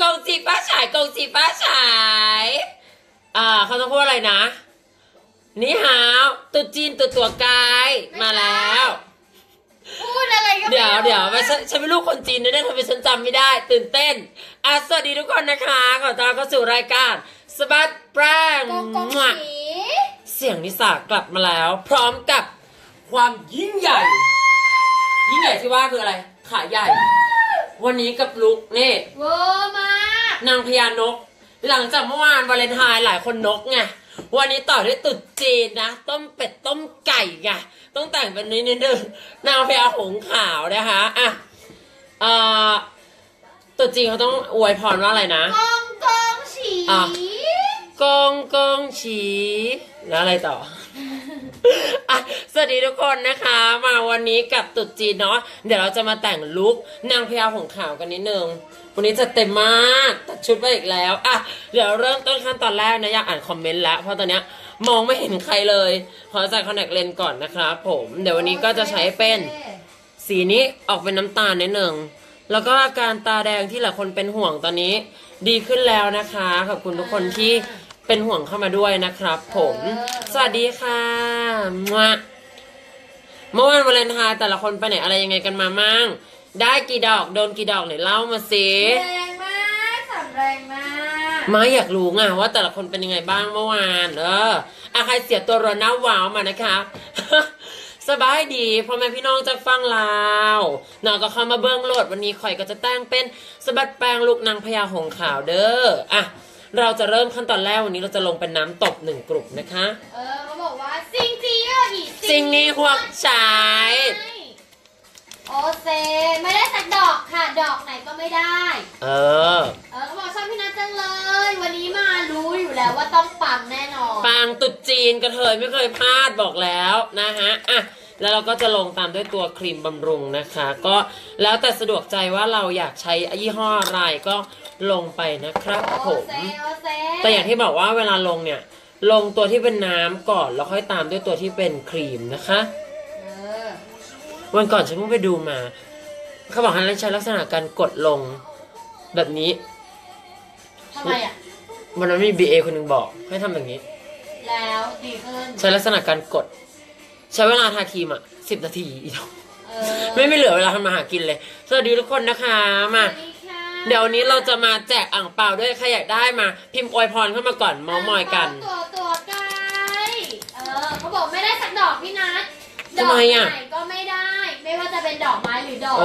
กองจีป้าฉายกองจีป้าฉายเขาต้องพูดอะไรนะนี่ฮาวตุจีนตุตัวกายมาแล้วพูดอะไรกันเดี๋ยวฉันเป็นลูกคนจีนนะเนี่ยทำไมฉันจำไม่ได้ตื่นเต้นสวัสดีทุกคนนะคะขอต้อนรับเข้าสู่รายการสบัดแปลงเสียงนิสากลับมาแล้วพร้อมกับความยิ่งใหญ่ยิ่งใหญ่ที่ว่าคืออะไรขาใหญ่วันนี้กับลุกนี่เวอร์มากนางพญานกหลังจากเมื่อวานวาเลนไทน์หลายคนนกไงวันนี้ต่อด้วยตุ๊ดจีนนะต้มเป็ดต้มไก่ไงต้องแต่งเป็นนี้นิดนึงนางพญาหงขาวนะคะตุ๊ดจีนเขาต้องอวยพรว่าอะไรนะกงกงฉีกงกงฉีแล้วอะไรต่อสวัสดีทุกคนนะคะมาวันนี้กับตุ๊ดจีนเนาะเดี๋ยวเราจะมาแต่งลุคนางพญาหงขาวกันนิดนึงวันนี้จะเต็มมากตัดชุดไปอีกแล้วเดี๋ยวเริ่มต้นขั้นตอนแรกนะอยากอ่านคอมเมนต์แล้วเพราะตอนเนี้ยมองไม่เห็นใครเลยขอใส่คอนแทคเลนส์ก่อนนะครับผมเดี๋ยววันนี้ก็จะใช้เป็นสีนี้ออกเป็นน้ำตาลนิดนึงแล้วก็อาการตาแดงที่หลายคนเป็นห่วงตอนนี้ดีขึ้นแล้วนะคะขอบคุณทุกคนที่เป็นห่วงเข้ามาด้วยนะครับผมสวัสดีค่ะเมื่อวานวาเลนไทน์แต่ละคนไปไหนอะไรยังไงกันมามั่งได้กี่ดอกโดนกี่ดอกไหนเล่ามาสิแรงมากสำแรงมากมาอยากรู้ไงว่าแต่ละคนเป็นยังไงบ้างเมื่อวานใครเสียตัวรอน้าวาวมานะคะสบายดีพ่อแม่พี่น้องจากฟังลาวน้องก็เข้ามาเบื้องโลดวันนี้ข่อยก็จะแต่งเป็นสบัดแปลงลูกนางพญาหงขาวเด้อเราจะเริ่มขั้นตอนแรกวันนี้เราจะลงเป็นน้ำตบหนึ่งกลุ่มนะคะเขาบอกว่าซิงจีเออร์นี่ซิงนี่หัวใจโอเซไม่ได้สักดอกค่ะดอกไหนก็ไม่ได้เขาบอกชอบพี่นัทจังเลยวันนี้มารู้อยู่แล้วว่าต้องปังแน่นอนปังตุ๊ดจีนกระเทยไม่เคยพลาดบอกแล้วนะฮะแล้วเราก็จะลงตามด้วยตัวครีมบำรุงนะคะก็แล้วแต่สะดวกใจว่าเราอยากใช้ยี่ห้ออะไรก็ลงไปนะครับผมแต่อย่างที่บอกว่าเวลาลงเนี่ยลงตัวที่เป็นน้ำก่อนแล้วค่อยตามด้วยตัวที่เป็นครีมนะคะวันก่อนฉันเพิ่งไปดูมาเขาบอกให้ใช้ลักษณะการกดลงแบบนี้ทำไมอ่ะวันนั้นมีบีเอคนหนึ่งบอกให้ทำแบบนี้แล้วดีขึ้นใช้ลักษณะการกดใช้เวลาทาครีม10 นาทีอีกแล้วไม่เหลือเวลาทำมาหากินเลยสวัสดีทุกคนนะคะมาเดี๋ยวนี้เราจะมาแจกอ่างเปาด้วยใครอยากได้มาพิมพ์อวยพรเข้ามาก่อนมอมอยกันตัวไกลเขาบอกไม่ได้สักดอกพี่นัทดอกไหนก็ไม่ได้ไม่ว่าจะเป็นดอกไม้หรือดอก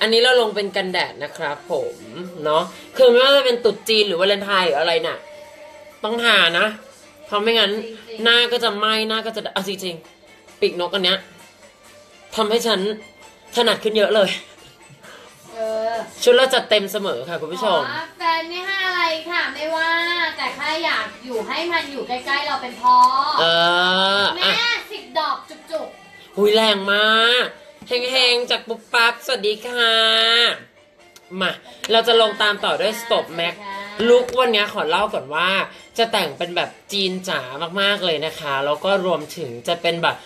อันนี้เราลงเป็นกันแดดนะครับผมเนาะคือไม่ว่าจะเป็นตุ๊ดจีนหรือวาเลนไทน์หรืออะไรน่ะต้องทานะเพราะไม่งั้นหน้าก็จะไหม้หน้าก็จะจริงๆปีกนกอันเนี้ยทำให้ฉันถนัดขึ้นเยอะเลยชุดเราจัดเต็มเสมอค่ะคุณผู้ชมแฟนไม่ให้อะไรค่ะไม่ว่าแต่แค่อยากอยู่ให้มันอยู่ใกล้ๆเราเป็นพอแม่10 ดอกจุกๆหุยแรงมากแห้งๆจากปุ๊บปั๊บสวัสดีค่ะมาเราจะลงตามต่อด้วยสต็อปแม็กลุควันนี้ขอเล่าก่อนว่าจะแต่งเป็นแบบจีนจ๋ามากๆเลยนะคะแล้วก็รวมถึงจะเป็นแบบ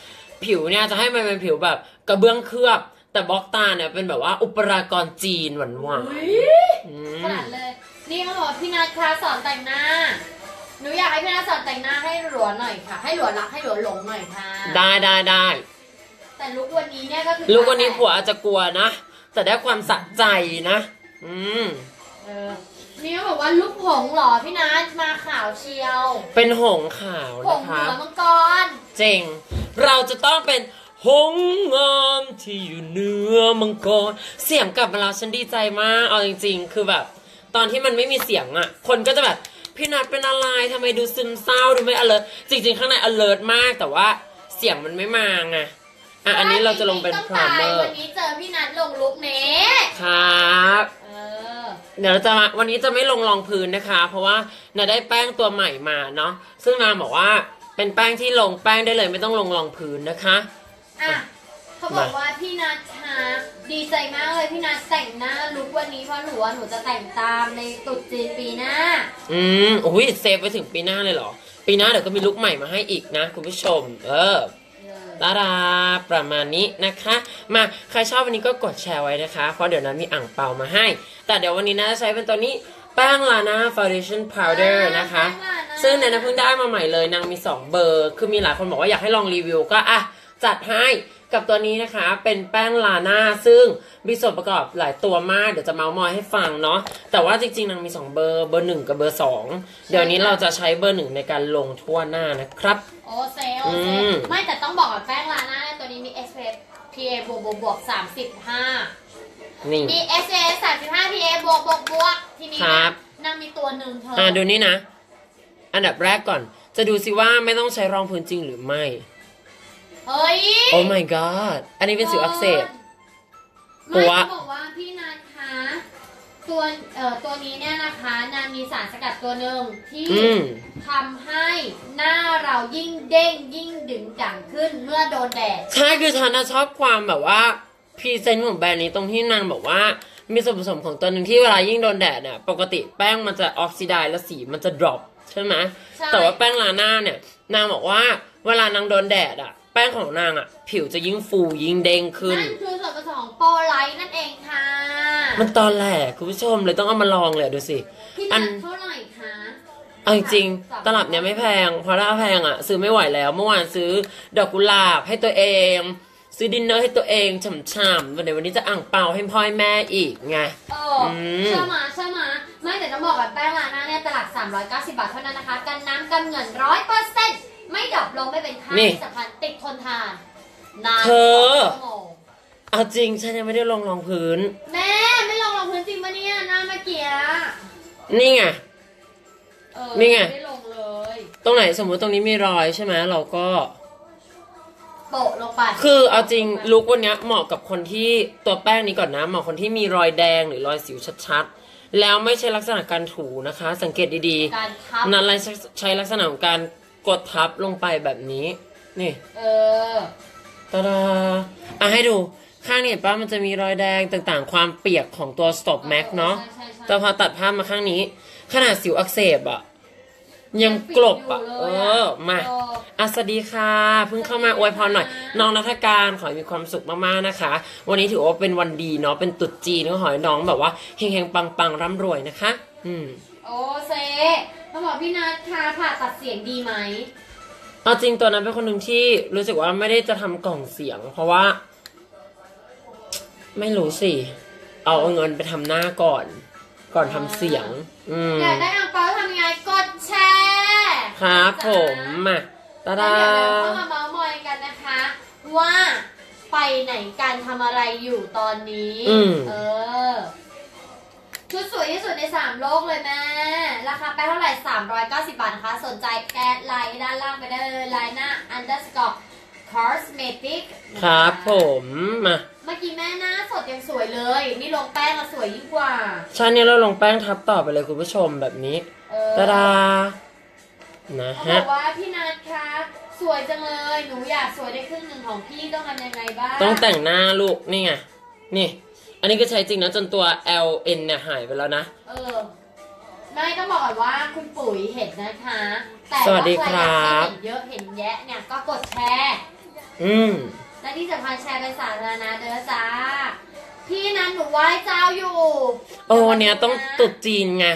ผิวเนี่ยจะให้มันเป็นผิวแบบกระเบื้องเคลือบแต่บล็อกตาเนี่ยเป็นแบบว่าอุปรากรจีนหวานขนาดเลยนี่เขาบอกพี่นัทคะสอนแต่งหน้าหนูอยากให้พี่นัทสอนแต่งหน้าให้หลวหน่อยค่ะให้หลวรักให้หลวหลงหน่อยค่ะได้แต่ลุกวันนี้เนี่ยก็คือลุกวันนี้ผัวอาจจะกลัวนะแต่ได้ความสะใจนะนี่เขาบอกว่าลุกหงหรอพี่นัทมาขาวเชียวเป็นหงขาวนะคะหงมังกรเจ๋งเราจะต้องเป็นหงงามที่อยู่เนื้อมังกรเสียงกลับมาแล้วฉันดีใจมากเอาจริงๆคือแบบตอนที่มันไม่มีเสียงอ่ะคนก็จะแบบพี่นัทเป็นอะไรทำไมดูซึมเศร้าดูไม่ alert จริงๆข้างใน alert มากแต่ว่าเสียงมันไม่มาไงอันนี้เราจะลงเป็นพรามเมอร์วันนี้เจอพี่นัทลงลุกเน้ครับเดี๋ยวเราจะวันนี้จะไม่ลงรองพื้นนะคะเพราะว่าน่าได้แป้งตัวใหม่มาเนาะซึ่งนางบอกว่าเป็นแป้งที่ลงแป้งได้เลยไม่ต้องลงรองพื้นนะคะเขาบอกว่าพี่นัทคะดีใจมากเลยพี่นัทแต่งหน้าลุกวันนี้เพราะหนูจะแต่งตามในตุ๊ดจีนปีหน้าอุ้ยเซฟไปถึงปีหน้าเลยเหรอปีหน้าเดี๋ยวก็มีลุกใหม่มาให้อีกนะคุณผู้ชม ตาดาประมาณนี้นะคะมาใครชอบวันนี้ก็กดแชร์ไว้นะคะเพราะเดี๋ยวนั้นมีอ่างเปามาให้แต่เดี๋ยววันนี้นะใช้เป็นตัวนี้แป้งลาน่า foundation powder นะคะซึ่งเนี่ยนะเพิ่งได้มาใหม่เลยนางมี2เบอร์คือมีหลายคนบอกว่าอยากให้ลองรีวิวก็อ่ะจัดให้กับตัวนี้นะคะเป็นแป้งลาน่าซึ่งมีส่วนประกอบหลายตัวมากเดี๋ยวจะเมาส์มอยให้ฟังเนาะแต่ว่าจริงๆนางมี2เบอร์เบอร์1กับเบอร์2เดี๋ยวนี้เราจะใช้เบอร์1ในการลงทั่วหน้านะครับโอเซโอเซไม่แต่ต้องบอกว่าแป้งลาน่าตัวนี้มี SPF PA บวก 35นี่มี SPF 35 PA บวกทีนี้นางมีตัวหนึ่งเธอดูนี่นะอันดับแรกก่อนจะดูสิว่าไม่ต้องใช้รองพื้นจริงหรือไม่เฮ้ย Oh my god อันนี้เป็นสิวอักเสบไม่บอกว่าพี่นันคะตัวนี้เนี่ยนะคะนางมีสารสกัดตัวหนึ่งที่ทำให้หน้าเรายิ่งเด้งยิ่งดึงดังขึ้นเมื่อโดนแดดใช่คือฉันชอบความแบบว่าพรีเซนต์ของแบรนด์นี้ตรงที่นางบอกว่ามีส่วนผสมของตัวหนึ่งที่เวลายิ่งโดนแดดเนี่ยปกติแป้งมันจะออกซิไดซ์และสีมันจะดรอปใช่ไหมแต่ว่าแป้งลาน่าเนี่ยนางบอกว่าเวลานางโดนแดดอะแป้งของนางอะผิวจะยิ่งฟูยิ่งเด้งขึ้นนั่นคือส่วนผสมของโปรไลท์นั่นเองค่ะมันตอนแรกคุณผู้ชมเลยต้องเอามาลองเลยดูสิอันเท่าไหร่คะเอาจริงตลับเนี่ยไม่แพงเพราะถ้าแพงอะซื้อไม่ไหวแล้วเมื่อวานซื้อดอกกุหลาบให้ตัวเองซื้อดินเนอร์ให้ตัวเองฉ่ำๆวันนี้จะอ่างเปาให้พ่อแม่อีกไงใช่ไหมไม่แต่ต้องบอกว่าแป้งลาน่าเนี่ยตลาด390บาทเท่านั้นนะคะกันน้ำกันเหงื่อ100%ไม่ดับลงไม่เป็นค่าที่สำคัญติดทนทานนานเอาจริงฉันยังไม่ได้ลงรองพื้นแม่ไม่ลงรองพื้นจริงปะเนี่ยหน้าเมื่อกี้นี่ไงนี่ไงไม่ลงเลยตรงไหนสมมติตรงนี้มีรอยใช่ไหมเราก็โปะลงไปคือเอาจริงลุควันนี้เหมาะกับคนที่ตัวแป้งนี้ก่อนนะเหมาะคนที่มีรอยแดงหรือรอยสิวชัดๆแล้วไม่ใช่ลักษณะการถูนะคะสังเกตดีๆนั้นใช้ลักษณะของการกดทับลงไปแบบนี้นี่ตาดาให้ดูข้างนี้ป้ามันจะมีรอยแดงต่างๆความเปียกของตัว Stop Mac เนาะแต่พอตัดภาพมาข้างนี้ขนาดสิวอักเสบอะยังกลบอะมาสวัสดีค่ะเพิ่งเข้ามาอวยพรหน่อยน้องนักการขอให้มีความสุขมากๆนะคะวันนี้ถือว่าเป็นวันดีเนาะเป็นตุ๊ดจีนก็ขอให้น้องแบบว่าเฮงๆปังๆร่ำรวยนะคะโอ้เซเขาบอกพี่นัทค่ะผ่าตัดเสียงดีไหมเอาจริงตัวนั้นเป็นคนหนึ่งที่รู้สึกว่าไม่ได้จะทำกล่องเสียงเพราะว่าไม่รู้สิเอาเงินไปทำหน้าก่อนทำเสียงอยากได้อ่างเปาทำยังไงกดแชร์ครับผมมาตาดาเข้ามาเมาท์มอยกันนะคะว่าไปไหนกันทำอะไรอยู่ตอนนี้ชุดสวยที่สุดใน3โลกเลยแม่ราคาไปเท่าไหร่390บาทนะคะสนใจแอดไลน์ด้านล่างไปได้เลยไลน์หน้า _cosmetic ครับผมมาเมื่อกี้แม่หน้าสดยังสวยเลยนี่ลงแป้งมาสวยยิ่งกว่าใช่เนี่ยเราลงแป้งทับต่อไปเลยคุณผู้ชมแบบนี้ตาดานะฮะบอกว่าพี่นัทคะสวยจังเลยหนูอยากสวยได้ครึ่งหนึ่งของพี่ต้องทำยังไงบ้างต้องแต่งหน้าลูกนี่ไงนี่อันนี้ก็ใช้จริงนะจนตัว LN เนี่ยหายไปแล้วนะไม่ต้องบอกว่าคุณปุ๋ยเห็นนะคะแต่ถ้าใครอยากเห็นเยอะเห็นแยะเนี่ยก็กดแชร์และที่สำคัญแชร์เป็นสาธารณะเด้อจ้าพี่นั้นหนูไหว้เจ้าอยู่วันนี้ต้องตุ๊ดจีนไง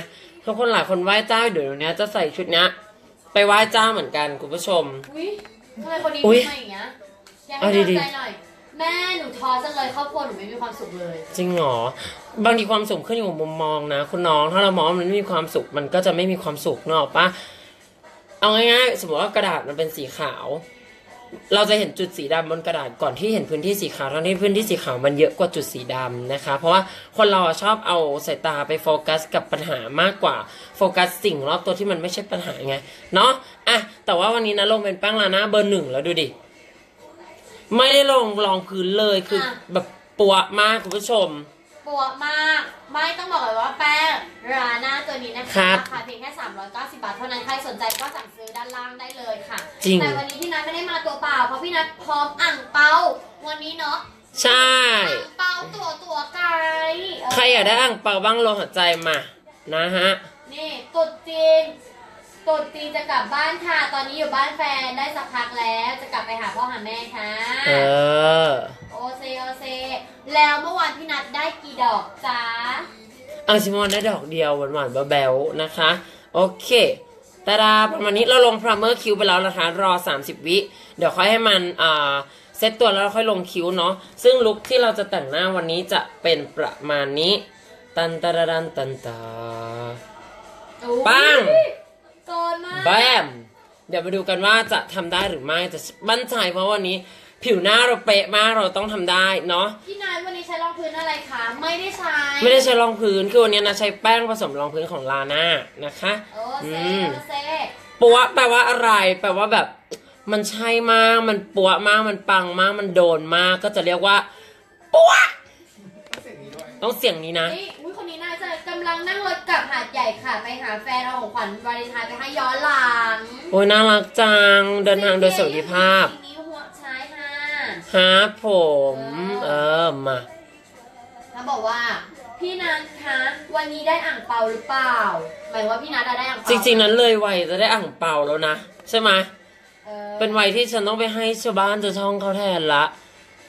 ทุกคนหลายคนไหว้เจ้าเดี๋ยวนี้จะใส่ชุดนี้ไปไหว้เจ้าเหมือนกันคุณผู้ชมทำไมคนนี้ทำไมอย่างเงี้ยยังไม่เข้าใจหน่อยแม่หนูท้อจังเลยครอบครัวหนูไม่มีความสุขเลยจริงหรอบางทีความสุขขึ้นอยู่กับมุมมองนะคุณน้องถ้าเรามองมันไม่มีความสุขมันก็จะไม่มีความสุขเนาะป่ะเอาง่ายๆสมมติว่ากระดาษมันเป็นสีขาวเราจะเห็นจุดสีดำบนกระดาษก่อนที่เห็นพื้นที่สีขาวทั้งที่พื้นที่สีขาวมันเยอะกว่าจุดสีดำนะคะเพราะว่าคนเราชอบเอาสายตาไปโฟกัสกับปัญหามากกว่าโฟกัสสิ่งรอบตัวที่มันไม่ใช่ปัญหาไงเนาะแต่ว่าวันนี้นะลงเป็นแป้งลาน่าเบอร์1แล้วดูดิไม่ได้ลงรองพื้นเลยคือแบบปัวมากคุณผู้ชมปัวมากไม่ต้องบอกเลยว่าแป้งลาน่าตัวนี้นะคะราคาเพียงแค่390บาทเท่านั้นใครสนใจก็สั่งซื้อด้านล่างได้เลยค่ะแต่วันนี้พี่นัทไม่ได้มาตัวเปล่าเพราะพี่นัทพร้อมอ่างเปาวันนี้เนาะใช่อ่างเปาตัวไก่ใครอยากได้อ่างเปาบ้างลงหัวใจมานะฮะนี่ตุ๊ดจีน ปกติจะกลับบ้านค่ะตอนนี้อยู่บ้านแฟนได้สักพักแล้วจะกลับไปหาพ่อหาแม่ค่ะโอเซโอเซแล้วเมื่อวานพี่นัดได้กี่ดอกจ้าอังชิมอนได้ดอกเดียวหวานๆแบวๆนะคะโอเคตาดาประมาณนี้เราลงพรามเมอร์คิ้วไปแล้วนะคะรอ30วิเดี๋ยวค่อยให้มันเซตตัวแล้วค่อยลงคิ้วเนาะซึ่งลุคที่เราจะแต่งหน้าวันนี้จะเป็นประมาณนี้ตันตาดันตันตาปังแบมเดี๋ยวมาดูกันว่าจะทำได้หรือไม่จะมั่นใจเพราะวันนี้ผิวหน้าเราเป๊ะมากเราต้องทำได้เนาะพี่นัทวันนี้ใช้รองพื้นอะไรคะไม่ได้ใช้รองพื้นคือวันนี้นะใช้แป้งผสมรองพื้นของลาน่านะคะโอเซ่โอเซ่ปัวแปลว่าอะไรแปลว่าแบบมันใช่มากมันปัวมากมันปังมากมันโดนมากก็จะเรียกว่าปัวต้องเสียงนี้นะคนนี้น่าจะกำลังนั่งรถกลับหาดใหญ่ค่ะไปหาแฟนเอาของขวัญวาเลนไทน์ไปให้ย้อนหลังโอ้ยน่ารักจังเดินทางโดยสวัสดิภาพหาผมมาเขาบอกว่าพี่นันคะวันนี้ได้อ่างเปาหรือเปล่าหมายว่าพี่นันได้อ่างเปาจริงๆนั้นเลยวัยจะได้อ่างเปาแล้วนะใช่ไหมเป็นวัยที่ฉันต้องไปให้ชาวบ้านจะช่องเขาแทนละ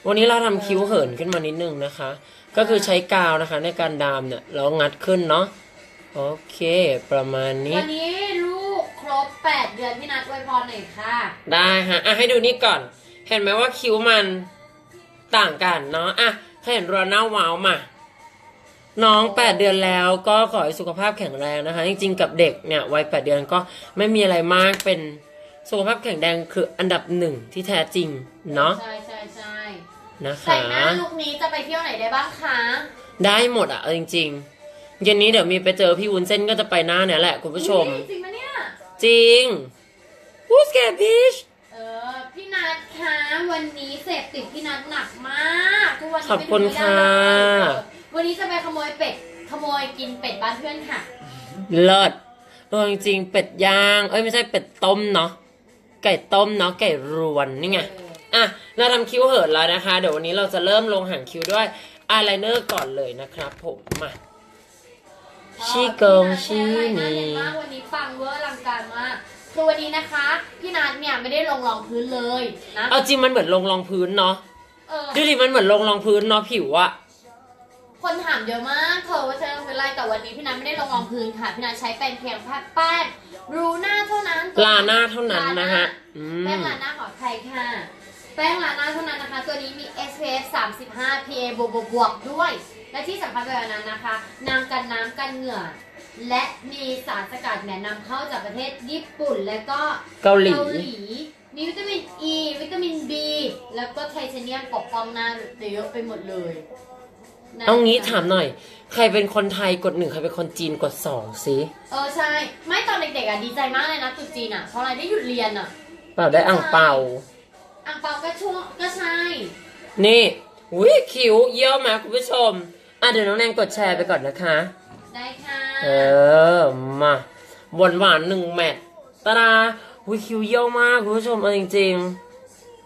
วันนี้เราทำคิ้วเหินขึ้นมานิดนึงนะคะก็คือใช้กาวนะคะในการดามเนี่ยเรางัดขึ้นเนาะโอเคประมาณนี้วันนี้ลูกครบ8เดือนพี่นัดอวยพรหน่อยค่ะได้ฮะอ่ะให้ดูนี่ก่อนเห็นไหมว่าคิ้วมันต่างกันเนาะอ่ะถ้าเห็นรอหน้าว้าวมาน้อง8เดือนแล้วก็ขอให้สุขภาพแข็งแรงนะคะจริงๆกับเด็กเนี่ยวัย8เดือนก็ไม่มีอะไรมากเป็นสุขภาพแข็งแรงคืออันดับ1ที่แท้จริงเนาะใช่ใช่ใช่นะคะแต่หน้าลูกนี้จะไปเที่ยวไหนได้บ้างคะได้หมดอ่ะจริงๆเย็นนี้เดี๋ยวมีไปเจอพี่วุ้นเส้นก็จะไปหน้าเนี่ยแหละคุณผู้ชมจริงปะเนี่ยจริงวูสแกพิชพี่นัทคะวันนี้เสพติดพี่นัทหนักมากทุกวันนี้ขอบคุณค่ะวันนี้จะไปขโมยกินเป็ดบ้านเพื่อนค่ะเลิศจริงๆเป็ดย่างเอ้ยไม่ใช่เป็ดต้มเนาะไก่ต้มเนาะไก่รวนนี่ไงอ่ะเราทำคิ้วเหินแล้วนะคะเดี๋ยววันนี้เราจะเริ่มลงหางคิ้วด้วยอายไลเนอร์ก่อนเลยนะครับผมมาชี้เกิงชี้นี่วันนี้ฟังเวอร์ลังการมากคือวันนี้นะคะพี่นัทเนี่ยไม่ได้ลงรองพื้นเลยนะเอาจริงมันเหมือนลงรองพื้นเนาะดูดิมันเหมือนลงรองพื้นเนาะผิวอะคนถามเยอะมากเธอว่าใช้รองพื้นอะไรแต่วันนี้พี่นัทไม่ได้ลงรองพื้นค่ะพี่นัทใช้เป็นเพียงแป้งบรูน่าเท่านั้นลาน่าเท่านั้นนะฮะแป้งลาน่าของไทยค่ะแป้งลาน่าเท่านั้นนะคะตัวนี้มี SPF 35 PA บวกด้วยและที่สำคัญไปกว่านั้นนะคะนางกันน้ำกันเหงื่อและมีสารสกัดแนะนำเข้าจากประเทศญี่ปุ่นและก็เกาหลีมีวิตามิน E วิตามิน B แล้วก็ไทเทเนียมปกป้องหน้าเยอะไปหมดเลยเอางี้ถามหน่อยใครเป็นคนไทยกด1ใครเป็นคนจีนกด2สิใช่ไม่ตอนเด็กๆอ่ะดีใจมากเลยนะตุ๊จีนอ่ะเพราะอะไรได้หยุดเรียนอ่ะเปล่าได้อ่างเปาก็ช่วงก็ใช่นี่อุ้ยคิ้วเยอะมากคุณผู้ชมอ่ะเดี๋ยวน้องแนนกดแชร์ไปก่อนนะคะได้ค่ะมาหวานหนึ่งแมทตาดาอุ้ยคิ้วเยอะมากคุณผู้ชมจริง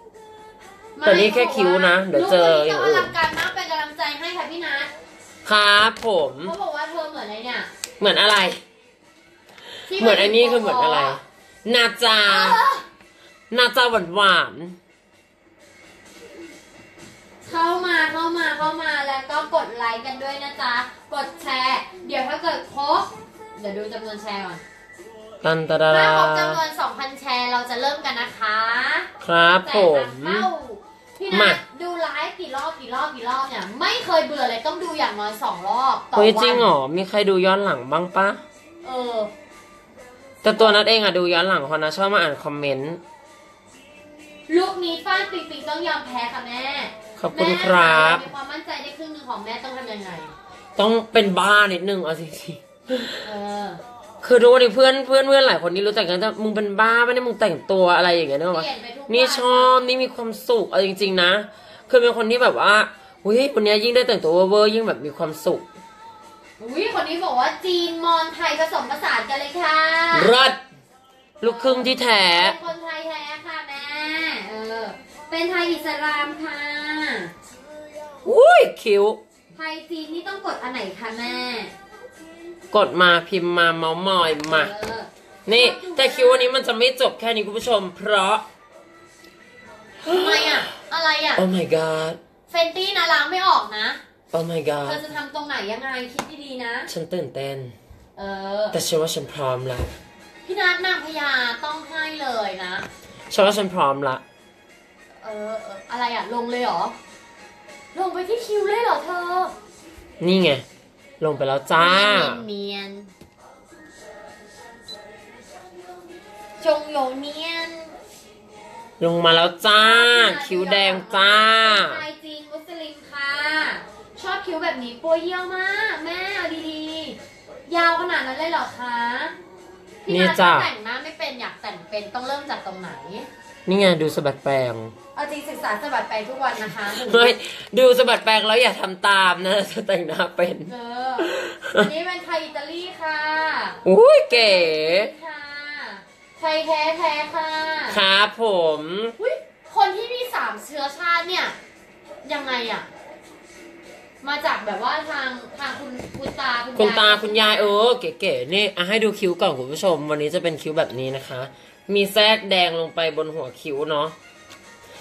ๆแต่นี่แค่คิ้วนะเดี๋ยวเจออย่างอื่นต้องการมากเป็นกำลังใจให้ค่ะพี่นัทครับผมเขาบอกว่าเธอเหมือนอะไรเนี่ยเหมือนอะไรเหมือนอันนี้คือเหมือนอะไรนาจาหวานเข้ามาแล้วก็กดไลค์กันด้วยนะจ๊ะกดแชร์เดี๋ยวถ้าเกิดครบเดี๋ยวดูจำนวนแชร์ก่อนตันตะดาถ้าครบจำนวน 2,000 แชร์เราจะเริ่มกันนะคะครับผมพี่นัทดูไลฟ์กี่รอบเนี่ยไม่เคยเบื่อเลยต้องดูอย่างน้อย2รอบต่อวันจริงหรอมีใครดูย้อนหลังบ้างปะแต่ตัวนัทเองอะดูย้อนหลังคนนะชอบมาอ่านคอมเมนต์ลูกนี้ฟาดปิงต้องยอมแพ้ค่ะแม่ขอบคุณครับมีความมั่นใจได้ครึ่งนึงของแม่ต้องทำยังไงต้องเป็นบ้านิดนึงเอาจริงๆคือรู้ดิเพื่อนหลายคนที่รู้จักกันแต่มึงเป็นบ้าไม่ได้มึงแต่งตัวอะไรอย่างเงี้ยนึกออกปะนี่ชอบนี่มีความสุขเอาจริงๆนะคือเป็นคนที่แบบว่าอุ้ยคนนี้ยิ่งได้แต่งตัวเวอร์ยิ่งแบบมีความสุขอุ้ยคนนี้บอกว่าจีนมอญไทยผสมผสานกันเลยค่ะรัดลูกครึ่งที่แท้คนไทยแท้ค่ะแม่เป็นไทยอิสลามค่ะอุ้ยคิ้วไทยจีนนี่ต้องกดอันไหนคะแม่กดมาพิมพ์มาเมามอยมา นี่แต่คิววันนี้มันจะไม่จบแค่นี้คุณผู้ชมเพราะอะไรอ่ะอะไรอ่ะ Oh my god เฟนตี้นะล้างไม่ออกนะ Oh my god เธอจะทำตรงไหนยังไงคิดดีๆนะฉันตื่นเต้นแต่ฉันว่าฉันพร้อมแล้วพี่นัทนางพญาต้องให้เลยนะฉันว่าฉันพร้อมละอะไรอ่ะลงเลยเหรอลงไปที่คิวเลยเหรอเธอนี่ไงลงไปแล้วจ้าเนียนจงโยเนียนลงมาแล้วจ้าคิ้วแดงจ้าชายจีนมุสลิมค่ะชอบคิ้วแบบนี้ปัวเยี่ยวมากแม่ดีๆยาวขนาดนั้นเลยเหรอคะพี่นัทแต่งหน้าไม่เป็นอยากแต่งเป็นต้องเริ่มจากตรงไหนนี่ไงดูสะบัดแปลงเอาจริงศึกษาสะบัดแปลงทุกวันนะคะไม่ดูสะบัดแปลงแล้วอย่าทำตามนะจะแต่งหน้าเป็นอันนี้เป็นไทยอิตาลีค่ะอุ้ยเก๋ค่ะไทยแท้ๆค่ะครับผมคนที่มีสามเชื้อชาติเนี่ยยังไงอ่ะมาจากแบบว่าทางคุณตาคุณยายเก๋ๆนี่ให้ดูคิ้วก่อนคุณผู้ชมวันนี้จะเป็นคิ้วแบบนี้นะคะมีแทรกแดงลงไปบนหัวคิ้วเนาะ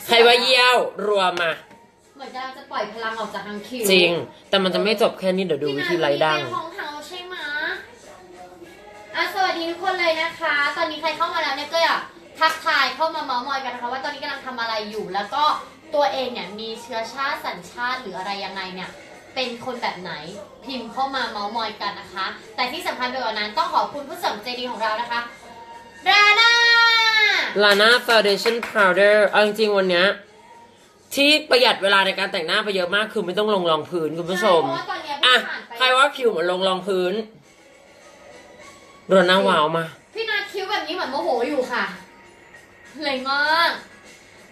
ใครว่าเยี่ยวรัวมาเหมือนเราจะปล่อยพลังออกจากทางคิ้วจริงแต่มันจะไม่จบแค่นี้เดี๋ยวดูวิธีไล่ดังของเขาใช่ไหมสวัสดีทุกคนเลยนะคะตอนนี้ใครเข้ามาแล้วเนี่ยก็อยากทักทายเข้ามาเมาท์มอยกันนะคะว่าตอนนี้กำลังทำอะไรอยู่แล้วก็ตัวเองเนี่ยมีเชื้อชาติสัญชาติหรืออะไรยังไงเนี่ยเป็นคนแบบไหนพิมพ์เข้ามาเมาท์มอยกันนะคะแต่ที่สำคัญไปกว่านั้นต้องขอบคุณผู้สนับสนุนใจดีของเรานะคะลาน่า foundation powder เอาจริงๆวันเนี้ยที่ประหยัดเวลาในการแต่งหน้าไปเยอะมากคือไม่ต้องลงรองพื้นคุณผู้ชมอ่ะใครว่าคิวเหมือนลงรองพื้นรดน้ำวาวมาพี่นาคิ้วแบบนี้เหมือนโมโหอยู่ค่ะเลยมาก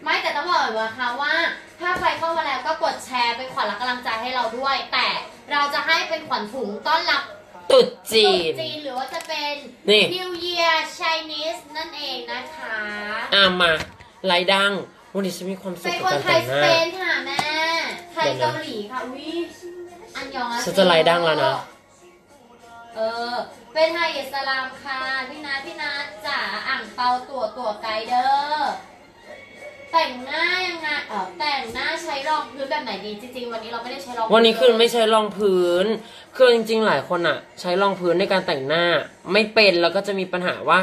ไม่แต่ต้องบอกเลยนะคะว่าถ้าใครเข้ามาแล้วก็กดแชร์เป็นขวัญและกำลังใจให้เราด้วยแต่เราจะให้เป็นขวัญถุงต้อนรับตุ๊ดจีนหรือว่าจะเป็นNew Year Chinese นั่นเองนะคะมาไล่ดังวันนี้ฉันมีความสุขกับการแต่งหน้าเป็นคนไทยสเปนค่ะแม่ไทยเกาหลีค่ะอุ้ยอันยองแล้วฉันจะไล่ดังแล้วนะเป็นไทยอิสลามค่ะพี่นัทจ๋าอ่างเปาตัวไกด์เด้อแต่งหน้ายังไงแต่งหน้าใช้รองพื้นแบบไหนดีจริงๆวันนี้เราไม่ได้ใช้รองวันนี้คือไม่ใช้รองพื้นคือจริงๆหลายคนอ่ะใช้รองพื้นในการแต่งหน้าไม่เป็นแล้วก็จะมีปัญหาว่า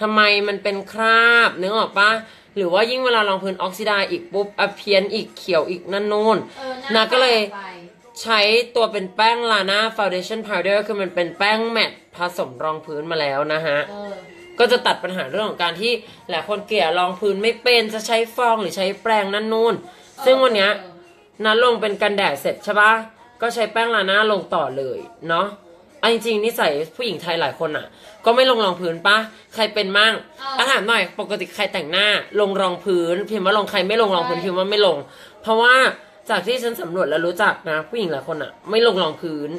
ทำไมมันเป็นคราบนึกออกปะหรือว่ายิ่งเวลารองพื้นออกซิไดอีกปุ๊บอเพี้ยนอีกเขียวอีกนั่นนู่นนะก็เลยใช้ตัวเป็นแป้งลาน่า foundation powder คือมันเป็นแป้งแมตต์ผสมรองพื้นมาแล้วนะฮะก็จะตัดปัญหาเรื่องของการที่หลายคนเกลี่ยรองพื้นไม่เป็นจะใช้ฟองหรือใช้แปรงนั่นนู่นซึ่งวันนี้นัดลงเป็นกันแดดเสร็จใช่ปะก็ใช้แป้งลาน่าลงต่อเลยเนาะอันจริงนิสัยผู้หญิงไทยหลายคนอ่ะก็ไม่ลงรองพื้นปะใครเป็นมั่งถามหน่อยปกติใครแต่งหน้าลงรองพื้นพิมพ์ว่าลงใครไม่ลงรองพื้นพิมพ์ว่าไม่ลงเพราะว่าจากที่ฉันสำรวจแล้วรู้จักนะผู้หญิงหลายคนอ่ะไม่ลงรองพื้น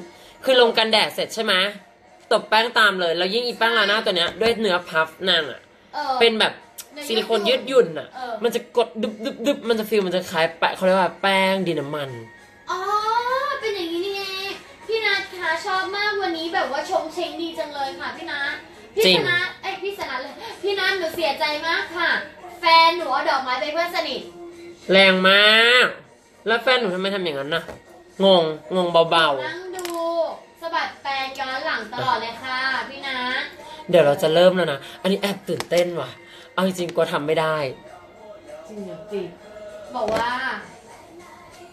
คือลงกันแดดเสร็จใช่ไหมตบแป้งตามเลยแล้วยิ่งอีแป้งลาน่าตัวเนี้ยด้วยเนื้อพัฟนางอ่ะเป็นแบบซิลิโคนยืดหยุ่นอ่ะมันจะกดดึบมันจะฟีลมันจะคล้ายแปะเขาเรียกว่าแป้งดินน้ำมันอ๋อเป็นอย่างนี้นี่เองพี่นัทคะชอบมากวันนี้แบบว่าชมเชงดีจังเลยค่ะพี่นัทพี่สนัทเลยพี่นัทหนูเสียใจมากค่ะแฟนหนูเอาดอกไม้ไปเพื่อนสนิทแรงมากแล้วแฟนหนูทำไมทำอย่างนั้นนะงงเบาๆนั่งดูสะบัดแปลงย้อนหลังตลอดเลยค่ะพี่นัทเดี๋ยวเราจะเริ่มแล้วนะอันนี้แอบตื่นเต้นว่ะเอาจริงๆกลัวทำไม่ได้จริงบอกว่า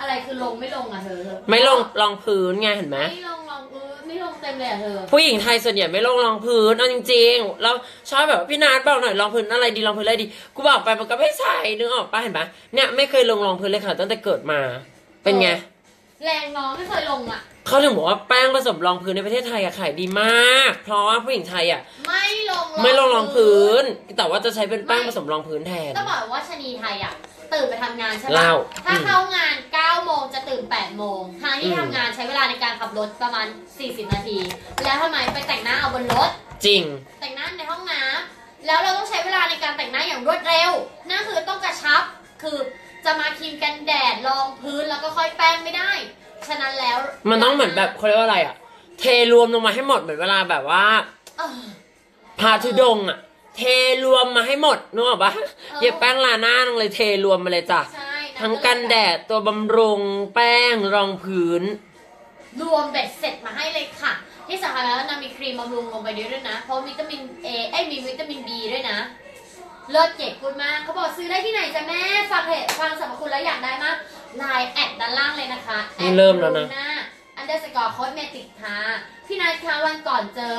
อะไรคือลงไม่ลงอ่ะเธอไม่ลงรองพื้นไงเห็นไหมไม่ลงรองพื้นไม่ลงเต็มเลยอ่ะเธอผู้หญิงไทยส่วนใหญ่ไม่ลงรองพื้นเอาจริงๆแล้วชอบแบบพี่นัทบอกหน่อยรองพื้นอะไรดีรองพื้นอะไรดีกูบอกไปมันก็ไม่ใช่นึกออกป่ะเห็นปะเนี่ยไม่เคยลงรองพื้นเลยค่ะตั้งแต่เกิดมาเป็นไงแรงน้องไม่เคยลงอ่ะเขาถึงบอกว่าแป้งผสมรองพื้นในประเทศไทยอะขายดีมากเพราะว่าผู้หญิงไทยอะไม่ลงรองพื้นแต่ว่าจะใช้เป็นแป้งผสมรองพื้นแทนก็บอกว่าชนีไทยอะตื่นไปทำงานใช่ไหมถ้าเข้างาน9โมงจะตื่น8โมงทางที่ทำงานใช้เวลาในการขับรถประมาณ40นาทีแล้วทำไมไปแต่งหน้าเอาบนรถจริงแต่งหน้าในห้องน้ำแล้วเราต้องใช้เวลาในการแต่งหน้าอย่างรวดเร็วนั่นคือต้องกระชับคือจะมาครีมกันแดดรองพื้นแล้วก็ค่อยแป้งไม่ได้ฉะนั้นแล้วมันต้องเหมือนแบบเขาเรียกว่าอะไรอะเทรวมลงมาให้หมดเหมือนเวลาแบบว่า พาธุดงอ่ะเทรวมมาให้หมดนึกออกปะเย็บแป้งลาหน้าลงเลยเทรวมมาเลยจ้ะทั้งกันแดดตัวบำรุงแป้งรองพื้นรวมเบ็ดเสร็จมาให้เลยค่ะที่สำคัญแล้วนะมีครีมบำรุงลงไปด้วยนะเพราะวิตามิน A ไอ้มีวิตามิน B ด้วยนะเลิศเจ๋งคุณมากเขาบอกซื้อได้ที่ไหนจ้ะแม่ฟังเหตุฟังสรรพคุณแล้วอยากได้มากไลน์แอดด้านล่างเลยนะคะแอดรูนน่าunderscore โค้ดเมติกค่ะพี่นายคะวันก่อนเจอ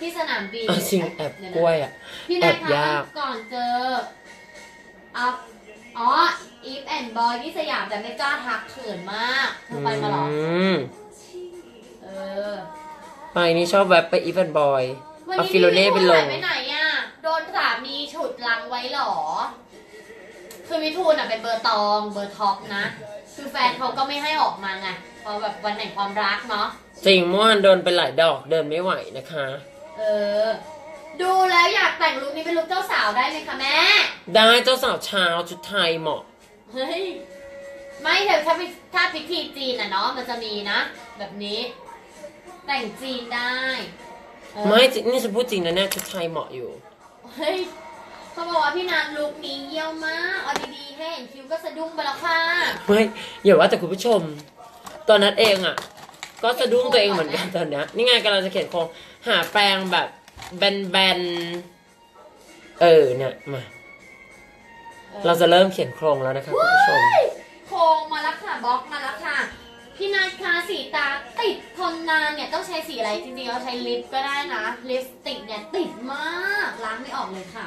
ที่สนามบินชิงแอบกล้วยอ่ะพี่นายคะวันก่อนเจออ๋ออีฟแอนด์บอยที่สยามแต่ไม่กล้าทักเขินมากเธอไปมาหรอไปนี่ชอบแบบไปอีฟแอนด์บอยเอาฟิโลเน่ไปลงไปไหนอ่ะโดนสามีฉุดลังไว้หรอคือวิทูลอ่ะเป็นเบอร์ตองเบอร์ท็อปนะคือแฟนเขาก็ไม่ให้ออกมาไงพอแบบวันแห่งความรักเนาะจริงม่วนเดินไปหลายดอกเดินไม่ไหวนะคะดูแล้วอยากแต่งลุคนี้เป็นลุคเจ้าสาวได้ไหมคะแม่ได้เจ้าสาวเช้าชุดไทยเหมาะเฮ้ยไม่เถอะถ้าพิธีจีนอ่ะเนาะมันจะมีนะแบบนี้แต่งจีนได้ไม่นี่ฉันพูดจริงนะเนี่ยชุดไทยเหมาะอยู่เฮ้ยเขาบอกว่าพี่นันลุคนี้เยี่ยมมากเอาดีๆให้เห็นคิ้วก็สะดุ้งไปแล้วค่ะไม่อย่าว่าแต่คุณผู้ชมตอนนั้นเองอ่ะก็สะดุ้งตัวเองเหมือนกันตอนนี้นี่ไงกำลังจะเขียนโครงหาแปรงแบบแบนๆเนี่ยมาเราจะเริ่มเขียนโครงแล้วนะคะคุณผู้ชมโครงมาแล้วค่ะบล็อกมาแล้วค่ะพี่นันคะสีตาติดทนนานเนี่ยต้องใช้สีอะไรจริงๆเราใช้ลิปก็ได้นะลิปสติกเนี่ยติดมากล้างไม่ออกเลยค่ะ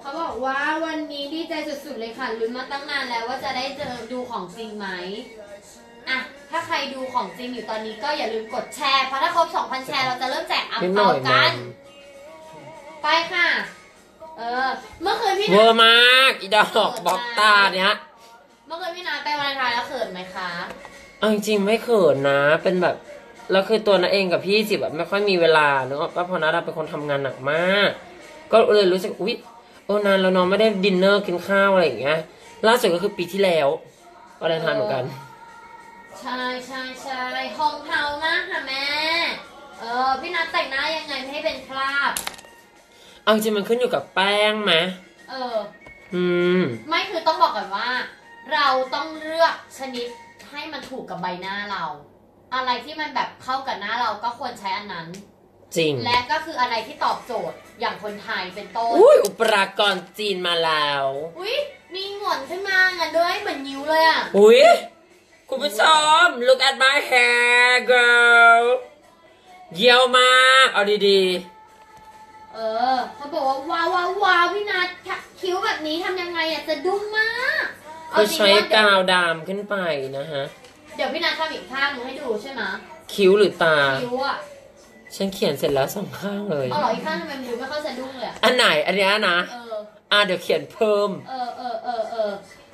เขาบอกว่าวันนี้ดีใจสุดๆเลยค่ะลุ้นมาตั้งนานแล้วว่าจะได้เจอดูของจริงไหมอ่ะถ้าใครดูของจริงอยู่ตอนนี้ก็อย่าลืมกดแชร์เพราะถ้าครบ 2,000 แชร์เราจะเริ่มแจกอัพเปากันไปค่ะเมื่อคืนพี่นัทเวอร์มากอีดอกบอกตาเนี่ยเมื่อคืนพี่นัทไปวันไทยแล้วเขินไหมคะเอาจริงไม่เขินนะเป็นแบบแล้วคือตัวนัทเองกับพี่สิแบบไม่ค่อยมีเวลาเนอะเพราะพอนัทเป็นคนทำงานหนักมากก็เลยรู้สึกอุ๊ยนานแล้วน้องไม่ได้ดินเนอร์กินข้าวอะไรอย่างเงี้ยล่าสุดก็คือปีที่แล้วก็ได้ทานเหมือนกันใช่ใช่ใช่หอมเผามากค่ะแม่พี่นัทแต่งหน้ายังไงให้เป็นคราบเอาจริงมันขึ้นอยู่กับแป้งไหมไม่คือต้องบอกก่อนว่าเราต้องเลือกชนิดให้มันถูกกับใบหน้าเราอะไรที่มันแบบเข้ากับหน้าเราก็ควรใช้อันนั้นและก็คืออะไรที่ตอบโจทย์อย่างคนไทยเป็นต้นอุปกรณ์จีนมาแล้วอุ้ยมีหงอนขึ้นมางั้นด้วยเหมือนนิ้วเลยอ่ะอุ้ยคุณผู้ชม look at my hair girl เยี่ยวมากเอาดีๆเขาบอกว่าว้าวพี่นัทคิ้วแบบนี้ทำยังไงอ่ะจะดุ้งมากก็ใช้กาวดามขึ้นไปนะฮะเดี๋ยวพี่นัททำอีกข้างหนึ่งให้ดูใช่ไหมคิ้วหรือตาคิ้วอ่ะฉันเขียนเสร็จแล้วสองข้างเลยอ๋ออีกข้างทำไมมันดูไม่เข้าสะดุ้งเลยอันไหนอันนี้นะเดี๋ยวเขียนเพิ่ม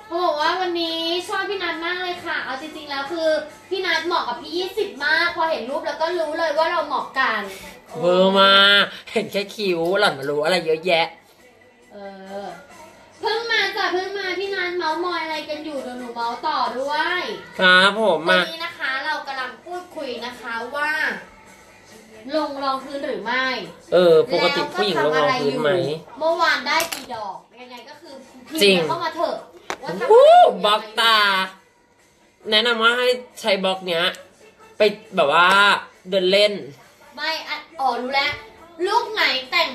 เขาบอกว่าวันนี้ชอบพี่นัทมากเลยค่ะเอาจริงๆแล้วคือพี่นัทเหมาะกับพี่20มากพอเห็นรูปแล้วก็รู้เลยว่าเราเหมาะกันเบอร์มาเห็นแค่คิ้วหล่อนมารู้อะไรเยอะแยะเพิ่งมาจ้ะเพิ่งมาพี่นัทเมาส์มอยอะไรกันอยู่หนูเมาส์ต่อด้วยครับผมมาวันนี้นะคะเรากำลังพูดคุยนะคะว่าลงรองพื้นหรือไม่ปกติผู้หญิงลงรองพื้นไหมเมื่อวานได้กี่ดอกยังไงก็คือจริงเข้ามาเถอะว่าทำบล็อกตาแนะนำว่าให้ใช้บล็อกเนี้ยไปแบบว่าเดินเล่นไม่รู้แล้วลูกไหนแต่ง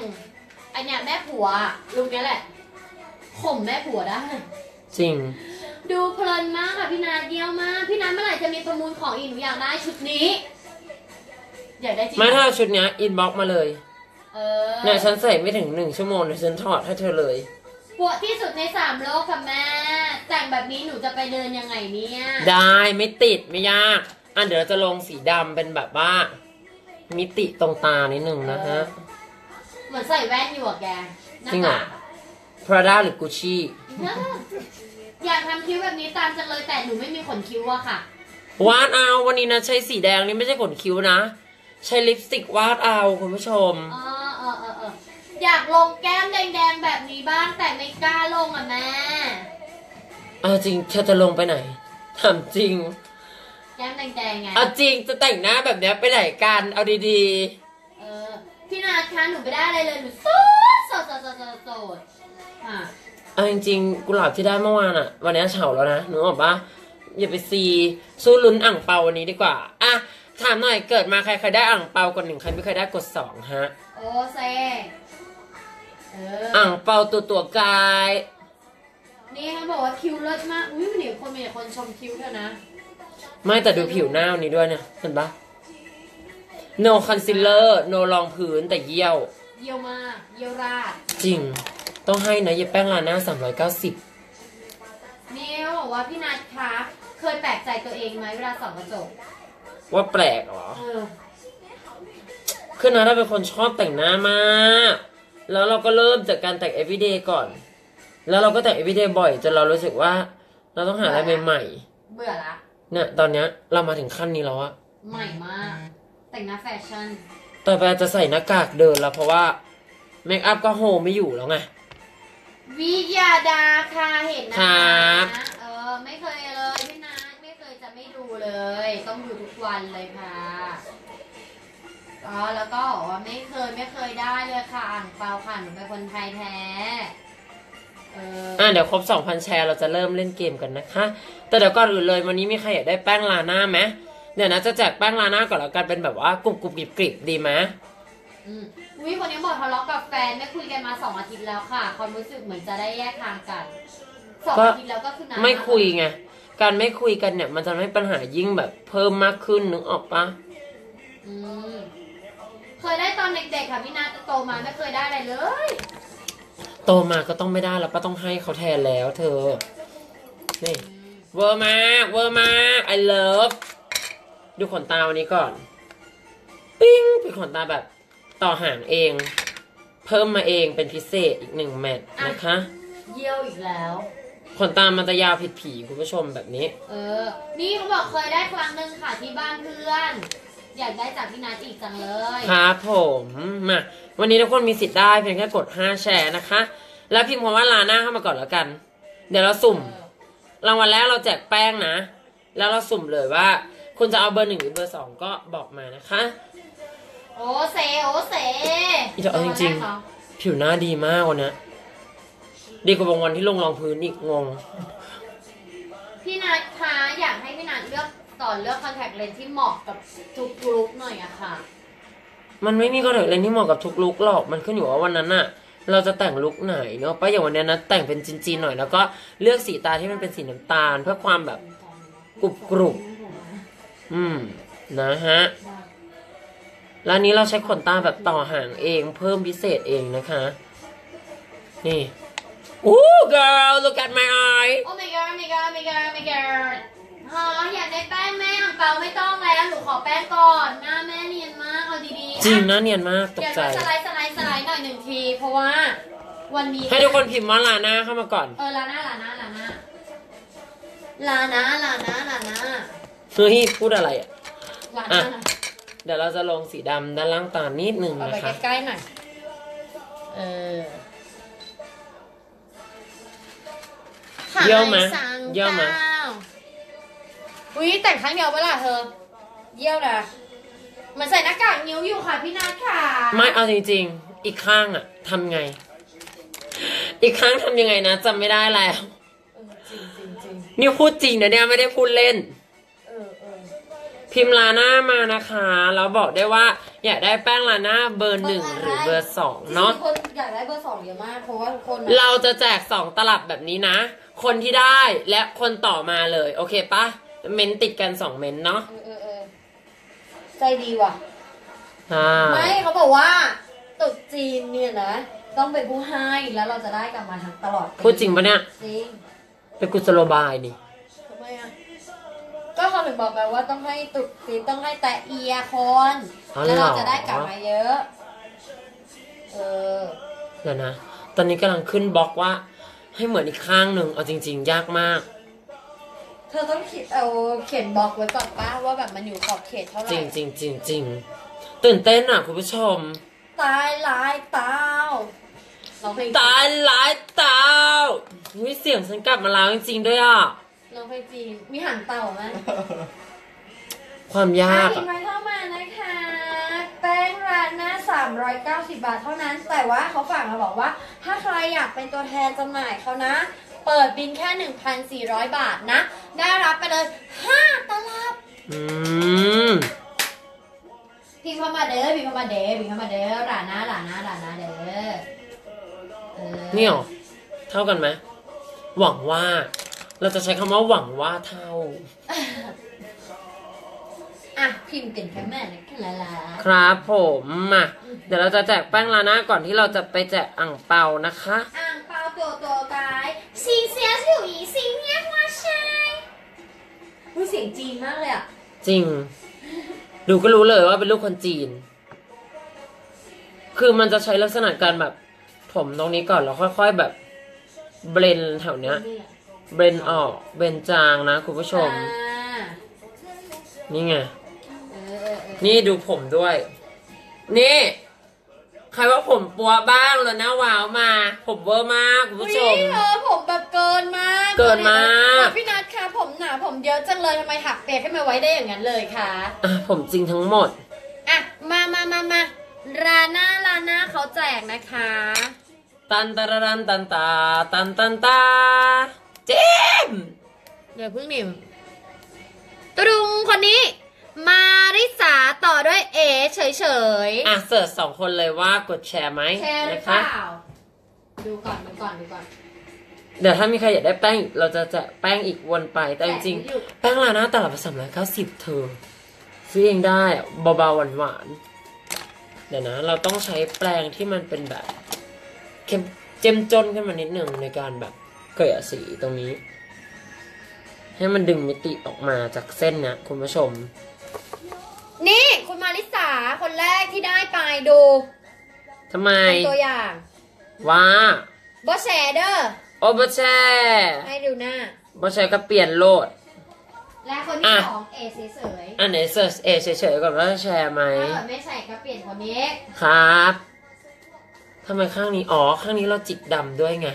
อันเนี้ยแม่ผัวลูกเนี้ยแหละข่มแม่ผัวได้จริงดูเพลินมากค่ะพี่นาเดียวมากพี่นาเมื่อไหร่จะมีประมูลของอีกหนูอยากได้ชุดนี้ไม่ถ้าชุดเนี้ยอินบ็อกมาเลยเนี่ยฉันใส่ไม่ถึง1 ชั่วโมงเดี๋ยวฉันถอดให้เธอเลยปวดที่สุดใน3 โลกค่ะแม่แต่งแบบนี้หนูจะไปเดินยังไงเนี่ยได้ไม่ติดไม่ยากเดี๋ยวเราจะลงสีดำเป็นแบบว่ามิติตรงตานิดนึงนะฮะเหมือนใส่แว่นอยู่อะแกจริงเหรอ Prada หรือ Gucci อยากทำคิ้วแบบนี้ตามจังเลยแต่หนูไม่มีขนคิ้วอะค่ะวาดเอาวันนี้นะใช้สีแดงนี่ไม่ใช่ขนคิ้วนะใช้ลิปสติกวาดเอาคุณผู้ชมอยากลงแก้มแดงๆแบบนี้บ้างแต่ไม่กล้าลงอ่ะแม่จริงเธอจะลงไปไหนถามจริงแก้มแดงๆไงจริงจะแต่งหน้าแบบเนี้ยไปไหนกันเอาดีๆ พี่นาคะหนูไม่ได้อะไรเลยหนูโสดเอาจริงๆกุหลาบที่ได้เมื่อวานอ่ะวันนี้เฉาแล้วนะหนูบอกว่าอย่าไปซีสู้ลุ้นอ่างเปาวันนี้ดีกว่าอ่ะถามหน่อยเกิดมาใครเคยได้อ่างเปากดหนึ่งใครไม่เคยได้กดสองฮะโอ้เซอ่างเปาตัวกายนี่เขาบอกว่าคิ้วเลิศมากอุ้ยมีคนชมคิ้วเธอนะไม่แต่ดูผิวหน้านี้ด้วยเนี่ยเห็นปะ no concealer no รองพื้นแต่เยี่ยวมากเยี่ยวราดจริงต้องให้นะเย็บแป้งลาหน้า390นี่เขาบอกว่าพี่นัทคะเคยแปลกใจตัวเองไหมเวลาส่องกระจกว่าแปลกเหรอคือนะเราเป็นคนชอบแต่งหน้ามากแล้วเราก็เริ่มจากการแต่ง everyday ก่อนแล้วเราก็แต่ง everyday บ่อยจนเรารู้สึกว่าเราต้องหาอะไรใหม่ๆเบื่อละเนี่ยตอนเนี้ยเรามาถึงขั้นนี้แล้วอะใหม่มากแต่งหน้าแฟชั่นต่อไปจะใส่หน้ากากเดินแล้วเพราะว่าเมคอัพก็โฮไม่อยู่แล้วไงวิยาดาค่ะเห็นนะครับไม่เคยเลยพี่นัทไม่เคยจะไม่ดูเลยต้องดูทุกวันเลยค่ะอ๋อแล้วก็ไม่เคยได้เลยค่ะอ่างเปาค่ะหนูเป็นคนไทยแท้เดี๋ยวครบ 2,000 แชร์เราจะเริ่มเล่นเกมกันนะคะแต่เดี๋ยวก่อนอื่นเลยวันนี้มีใครอยากได้แป้งลาหน้าไหมเดี๋ยวนะจะแจกแป้งลาหน้าก่อนแล้วกันเป็นแบบว่ากรุบกรุบกริบกริบดีไหมอุ้ยคนนี้บอกทะเลาะกับแฟนไม่คุยกันมา2 อาทิตย์แล้วค่ะความรู้สึกเหมือนจะได้แยกทางกัน2 อาทิตย์แล้วก็คือนะไม่คุยไงการไม่คุยกันเนี่ยมันจะทำให้ปัญหายิ่งแบบเพิ่มมากขึ้นนึกออกปะเคยได้ตอนเด็กๆค่ะพี่นาโตมาไม่เคยได้อะไรเลยโตมาก็ต้องไม่ได้แล้วป้าต้องให้เขาแทนแล้วเธอนี่เวอร์มาก I love ดูขนตาวันนี้ก่อนปิ้งเป็นขนตาแบบต่อหางเองเพิ่มมาเองเป็นพิเศษอีก1 แมทนะคะเยี่ยวอีกแล้วขนตามันจะยาวผิดผีคุณผู้ชมแบบนี้นี่เขาบอกเคยได้ครั้งหนึ่งค่ะที่บ้านเพื่อนอยากได้จากพี่นัทอีกจังเลยครับผมมาวันนี้ทุกคนมีสิทธิ์ได้เพียงแค่กด5 แชร์นะคะแล้วพิมพ์คำว่าลาหน้าเข้ามาก่อนแล้วกันเดี๋ยวเราสุ่มรางวัลแรกเราแจกแป้งนะแล้วเราสุ่มเลยว่าคุณจะเอาเบอร์ 1หรือเบอร์ 2ก็บอกมานะคะโอเซจะเอาจริงๆผิวหน้าดีมากวันนี้ดีกว่าวันที่ลงรองพื้นอีกงงพี่นัทคะอยากให้พี่นัทเลือกคอนแทคเลนส์ที่เหมาะกับทุกลุคหน่อยอะค่ะมันไม่มีคอนแทคเลนส์ที่เหมาะกับทุกลุคหรอกมันขึ้นอยู่ว่าวันนั้นอะเราจะแต่งลุคไหนเนาะป้าอย่างวันนี้นะแต่งเป็นจีนๆหน่อยแล้วก็เลือกสีตาที่มันเป็นสีน้ำตาลเพื่อความแบบกรุบกรุบนะฮะแล้วนี้เราใช้ขนตาแบบต่อหางเองเพิ่มพิเศษเองนะคะนี่girl look at my eye oh my god my girlอยากได้แป้งแม่อ่างเปาไม่ต้องแล้วหนูขอแป้งก่อนหน้าแม่เนียนมากเอาดีๆจริงนะเนียนมากตกใจสไลด์หน่อย1 ทีเพราะว่าวันนี้ให้ทุกคนพิมพ์ว่าลาหน้าเข้ามาก่อนลาหน้าเฮ้ยพูดอะไรอ่ะเดี๋ยวเราจะลงสีดำด้านล่างตานิดนึงนะคะเอาไปใกล้ๆหน่อยเยี่ยมไหมอุ้ยแต่งครั้งเดียวเวลาเธอเยี่ยวนะมันใส่หน้ากากนิ้วอยู่ค่ะพี่นาค่ะไม่เอาจริงๆอีกข้างอะทำไงอีกข้างทำยังไงนะจำไม่ได้แล้วจริงนี่พูดจริงนะเนี่ยไม่ได้พูดเล่นพิมพ์ลาหน้ามานะคะแล้วบอกได้ว่าอยากได้แป้งลาหน้าเบอร์ 1หรือเบอร์ 2เนาะคนอยากได้เบอร์ 2เยอะมากเพราะว่าคนเราจะแจก2 ตลับแบบนี้นะคนที่ได้และคนต่อมาเลยโอเคปะเมนติดกัน2 เมนเนาะใจดีว่ะไม่เขาบอกว่าตุ๊กจีนเนี่ยนะต้องเป็นผู้ให้แล้วเราจะได้กลับมาทั้งตลอดพูดจริงปะเนี่ยจริงเป็นกุศโลบายนี่ทำไมอ่ะก็เขาถึงบอกไปว่าต้องให้ตุ๊กจีนต้องให้แต่เอียคนแล้วเราจะได้กลับมาเยอะเดี๋ยวนะตอนนี้กำลังขึ้นบล็อกว่าให้เหมือนอีกข้างหนึ่งเอาจริงๆยากมากเธอต้องเขียนบล็อกไว้ก่อนป้าว่าแบบมันอยู่ขอบเขตเท่าไหร่จริงตื่นเต้นอ่ะคุณผู้ชมตายหลายเต้าตายหลายเต้ามีเสียงฉันกลับมาแล้วจริงๆด้วยอ่ะลองไปจีนมีหางเต่าไหมความยากอ่ะมาเข้ามานะคะแป้งลา ด้านหน้า390บาทเท่านั้นแต่ว่าเขาฝากมาบอกว่าถ้าใครอยากเป็นตัวแทนจำหน่ายเขานะเปิดบินแค่ 1,400 บาทนะได้รับไปเลย5ตลับพิมพ์เข้ามาเด้อพิมพ์เข้ามาเด้อพิมพ์เข้ามาเด้อหลานะหลานะหลานะเด้อเนี่ยเท่ากันไหมหวังว่าเราจะใช้คำว่าหวังว่าเท่าอ่ะพิมพ์เป็นแค่แม่นะแค่ละครับผมอ่ะเดี๋ยวเราจะแจกแป้งลานะก่อนที่เราจะไปแจกอั่งเปานะคะอั่งเปาตัวกายสิงเสียสิวอีสิงเนี้ยว่าใช่เสียงจีนมากเลยอ่ะจริงดูก็รู้เลยว่าเป็นลูกคนจีนคือมันจะใช้ลักษณะการแบบผมตรงนี้ก่อนแล้วค่อยๆแบบเบลนแถวเนี้ยเบลนออกเบลนจางนะคุณผู้ชมนี่ไงนี่ดูผมด้วยนี่ใครว่าผมปัวบ้างเลยนะว้าวมาผมเวอร์มากคุณผู้ชมเธอผมแบบเกินมากเกินมากพี่นัทค่ะผมหนาผมเยอะจังเลยทำไมหักเปียกให้มาไว้ได้อย่างนั้นเลยคะอ่ะผมจริงทั้งหมดอ่ะมาลาน่าเขาแจกนะคะตันตารันตันตาตันตาเจมเดี๋ยวพึ่งหนิมตรุงคนนี้มาริสาต่อด้วยเอเฉยอ่ะเสิร์ชสองคนเลยว่ากดแชร์ไหมแชร์นะคะดูก่อนดูก่อนเดี๋ยวถ้ามีใครอยากได้แป้งเราจะแป้งอีกวนไปแต่จริงแป้งลานะแต่ละ390เธอซื้อเองได้เบาๆหวานเดี๋ยวนะเราต้องใช้แปรงที่มันเป็นแบบเจ้มจนขึ้นมานิดหนึ่งในการแบบเกลี่ยสีตรงนี้ให้มันดึงมิติออกมาจากเส้นนะคุณผู้ชมนี่คุณมาริสาคนแรกที่ได้ไปดูทำไมตัวอย่างว่าบอแชเดอร์โอบอแชให้ดูหน้าบอแชก็เปลี่ยนโหลดและคนที่สองเอเฉยอันไหนเสิร์ชเอเฉยก่อนว่าแชร์ไหมถ้าเกิดไม่ใช่ก็เปลี่ยนคอมเมนต์ครับทำไมข้างนี้อ๋อข้างนี้เราจิกดำด้วยไง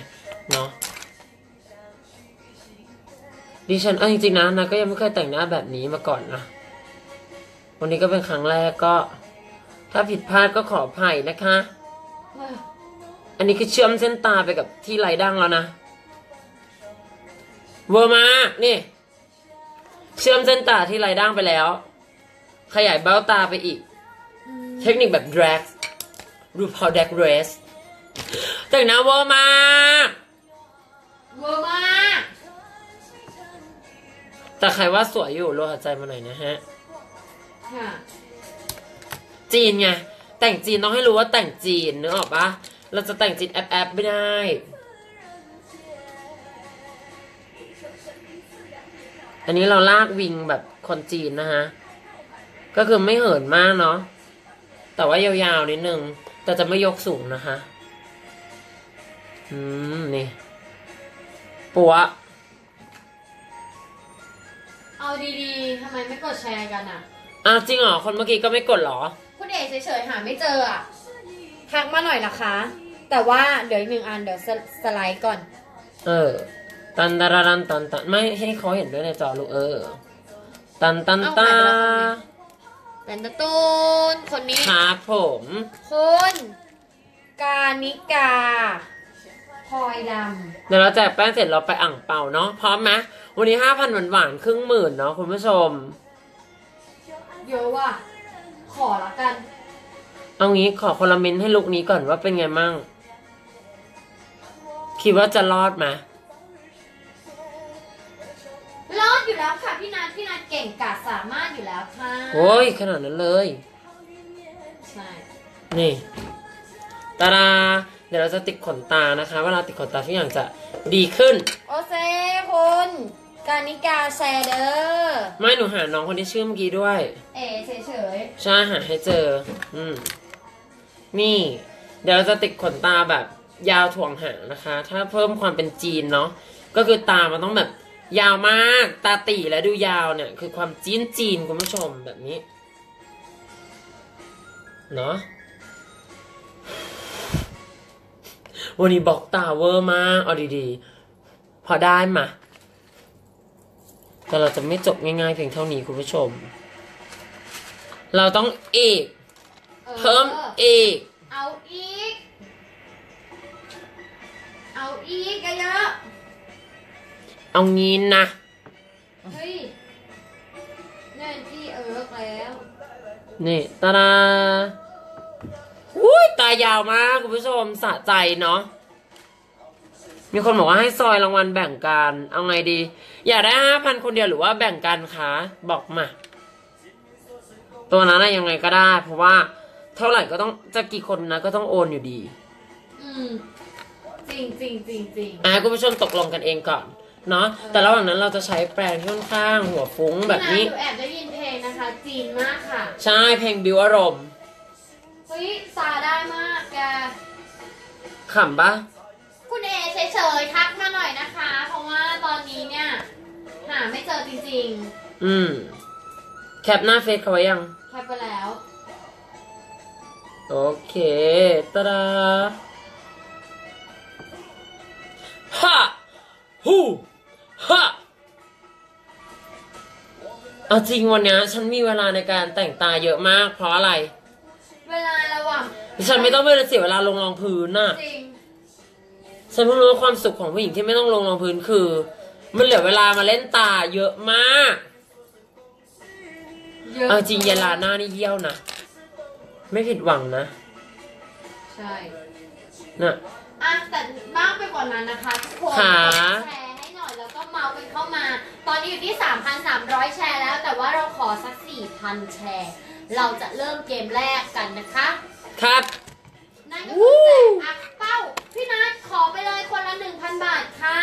เนาะดิฉันจริงๆนะก็ยังไม่เคยแต่งหน้าแบบนี้มาก่อนนะวันนี้ก็เป็นครั้งแรกก็ถ้าผิดพลาดก็ขออภัยนะคะอันนี้คือเชื่อมเส้นตาไปกับที่ไหลดั้งแล้วนะเวอร์มานี่เชื่อมเส้นตาที่ไหลดั้งไปแล้วขยายเบ้าตาไปอีกเทคนิคแบบ drag รูป how drag race แต่งหน้าเวอร์มาแต่ใครว่าสวยอยู่โลหะใจมาหน่อยนะฮะจีนไงแต่งจีนต้องให้รู้ว่าแต่งจีนนึกออกปะเราจะแต่งจีนแอบไม่ได้อันนี้เราลากวิงแบบคนจีนนะฮะก็คือไม่เหินมากเนาะแต่ว่ายาวๆนิดนึงแต่จะไม่ยกสูงนะคะนี่ปัวเอาดีๆทำไมไม่กดแชร์กันอ่ะจริงเหรอคนเมื่อกี้ก็ไม่กดหรอคุณเอกเฉยๆหาไม่เจออ่ะทักมาหน่อยนะคะแต่ว่าเดี๋ยวอีกหนึ่งอันเดี๋ยวสไลด์ก่อนตันตารันตันไม่ให้เขาเห็นด้วยในจอลูกตันเป็นตะตูนคนนี้ครับผมคุณกานิกาพลอยดำเดี๋ยวเราแจกแป้งเสร็จเราไปอั่งเปาเนาะพร้อมไหมวันนี้ 5,000 หวานครึ่งหมื่นเนาะคุณผู้ชมเยอะว่ะขอละกันเอางี้ขอคอมเมนต์ให้ลุคนี้ก่อนว่าเป็นไงมั่งคิดว่าจะรอดไหมรอดอยู่แล้วค่ะพี่นัทเก่งกาจสามารถอยู่แล้วค่ะโอ้ยขนาดนั้นเลยใช่นี่ตาดาเดี๋ยวเราจะติดขนตานะคะเวลาติดขนตาทุกอย่างจะดีขึ้นโอเคคุณกานิกาแชเดอร์ไม่หนูหาน้องคนที่ชื่อเมื่อกี้ด้วยเอเฉยใช่หาให้เจอนี่เดี๋ยวเราจะติดขนตาแบบยาวถ่วงหางนะคะถ้าเพิ่มความเป็นจีนเนาะก็คือตามันต้องแบบยาวมากตาตี่และดูยาวเนี่ยคือความจีนคุณผู้ชมแบบนี้เนาะวันนี้บอกตาเวอร์มากเอาดีๆพอได้มาแต่เราจะไม่จบง่ายๆเพียงเท่านี้คุณผู้ชมเราต้องอีก เพิ่มอีกเอาอีกเอาอีกเยอะๆเอางี้นะเฮ้ยนี่พี่เอิร์กแล้วนี่ตาดาอุ้ยตายาวมากคุณผู้ชมสะใจเนาะมีคนบอกว่าให้ซอยรางวัลแบ่งกันเอาไงดีอยากได้ 5,000 คนเดียวหรือว่าแบ่งกันคะบอกมาตัวนั้นยังไงก็ได้เพราะว่าเท่าไหร่ก็ต้องจะกี่คนนะก็ต้องโอนอยู่ดีจริงจริงจริงจริงคุณผู้ชมตกลงกันเองก่อนเนาะแต่ระหว่างนั้นเราจะใช้แปลงค่อนข้างหัวฟุ้งแบบนี้แอบได้ยินเพลงนะคะจีนมากค่ะใช่เพลงบิวอารมณ์เฮ้ยซาได้มากแกขำปะคุณเอเฉยๆทักมาหน่อยนะคะเพราะว่าตอนนี้เนี่ยหาไม่เจอจริงๆแคปหน้าเฟซเขาไว้ยังแคปไปแล้วโอเคตาดาฮ่าฮูฮ่าเอาจริงวันนี้ฉันมีเวลาในการแต่งตาเยอะมากเพราะอะไรเวลาระหว่างฉันไม่ต้องไปเสียเวลาลงรองพื้นน่ะฉันเพิ่งรู้ว่าความสุขของผู้หญิงที่ไม่ต้องลงรองพื้นคือมันเหลือเวลามาเล่นตาเยอะมากเอาจริงยาลาหน้านี่เยี่ยวนะไม่ผิดหวังนะใช่น่ะแต่มากไปกว่านั้นนะคะทุกคนแชร์ให้หน่อยแล้วก็เมาส์กันเข้ามาตอนนี้อยู่ที่ 3,300 แชร์แล้วแต่ว่าเราขอสัก 4,000 แชร์เราจะเริ่มเกมแรกกันนะคะครับนั่นก็คือแจกอักเป้าพี่นัทขอไปเลยคนละ 1,000 บาทค่ะ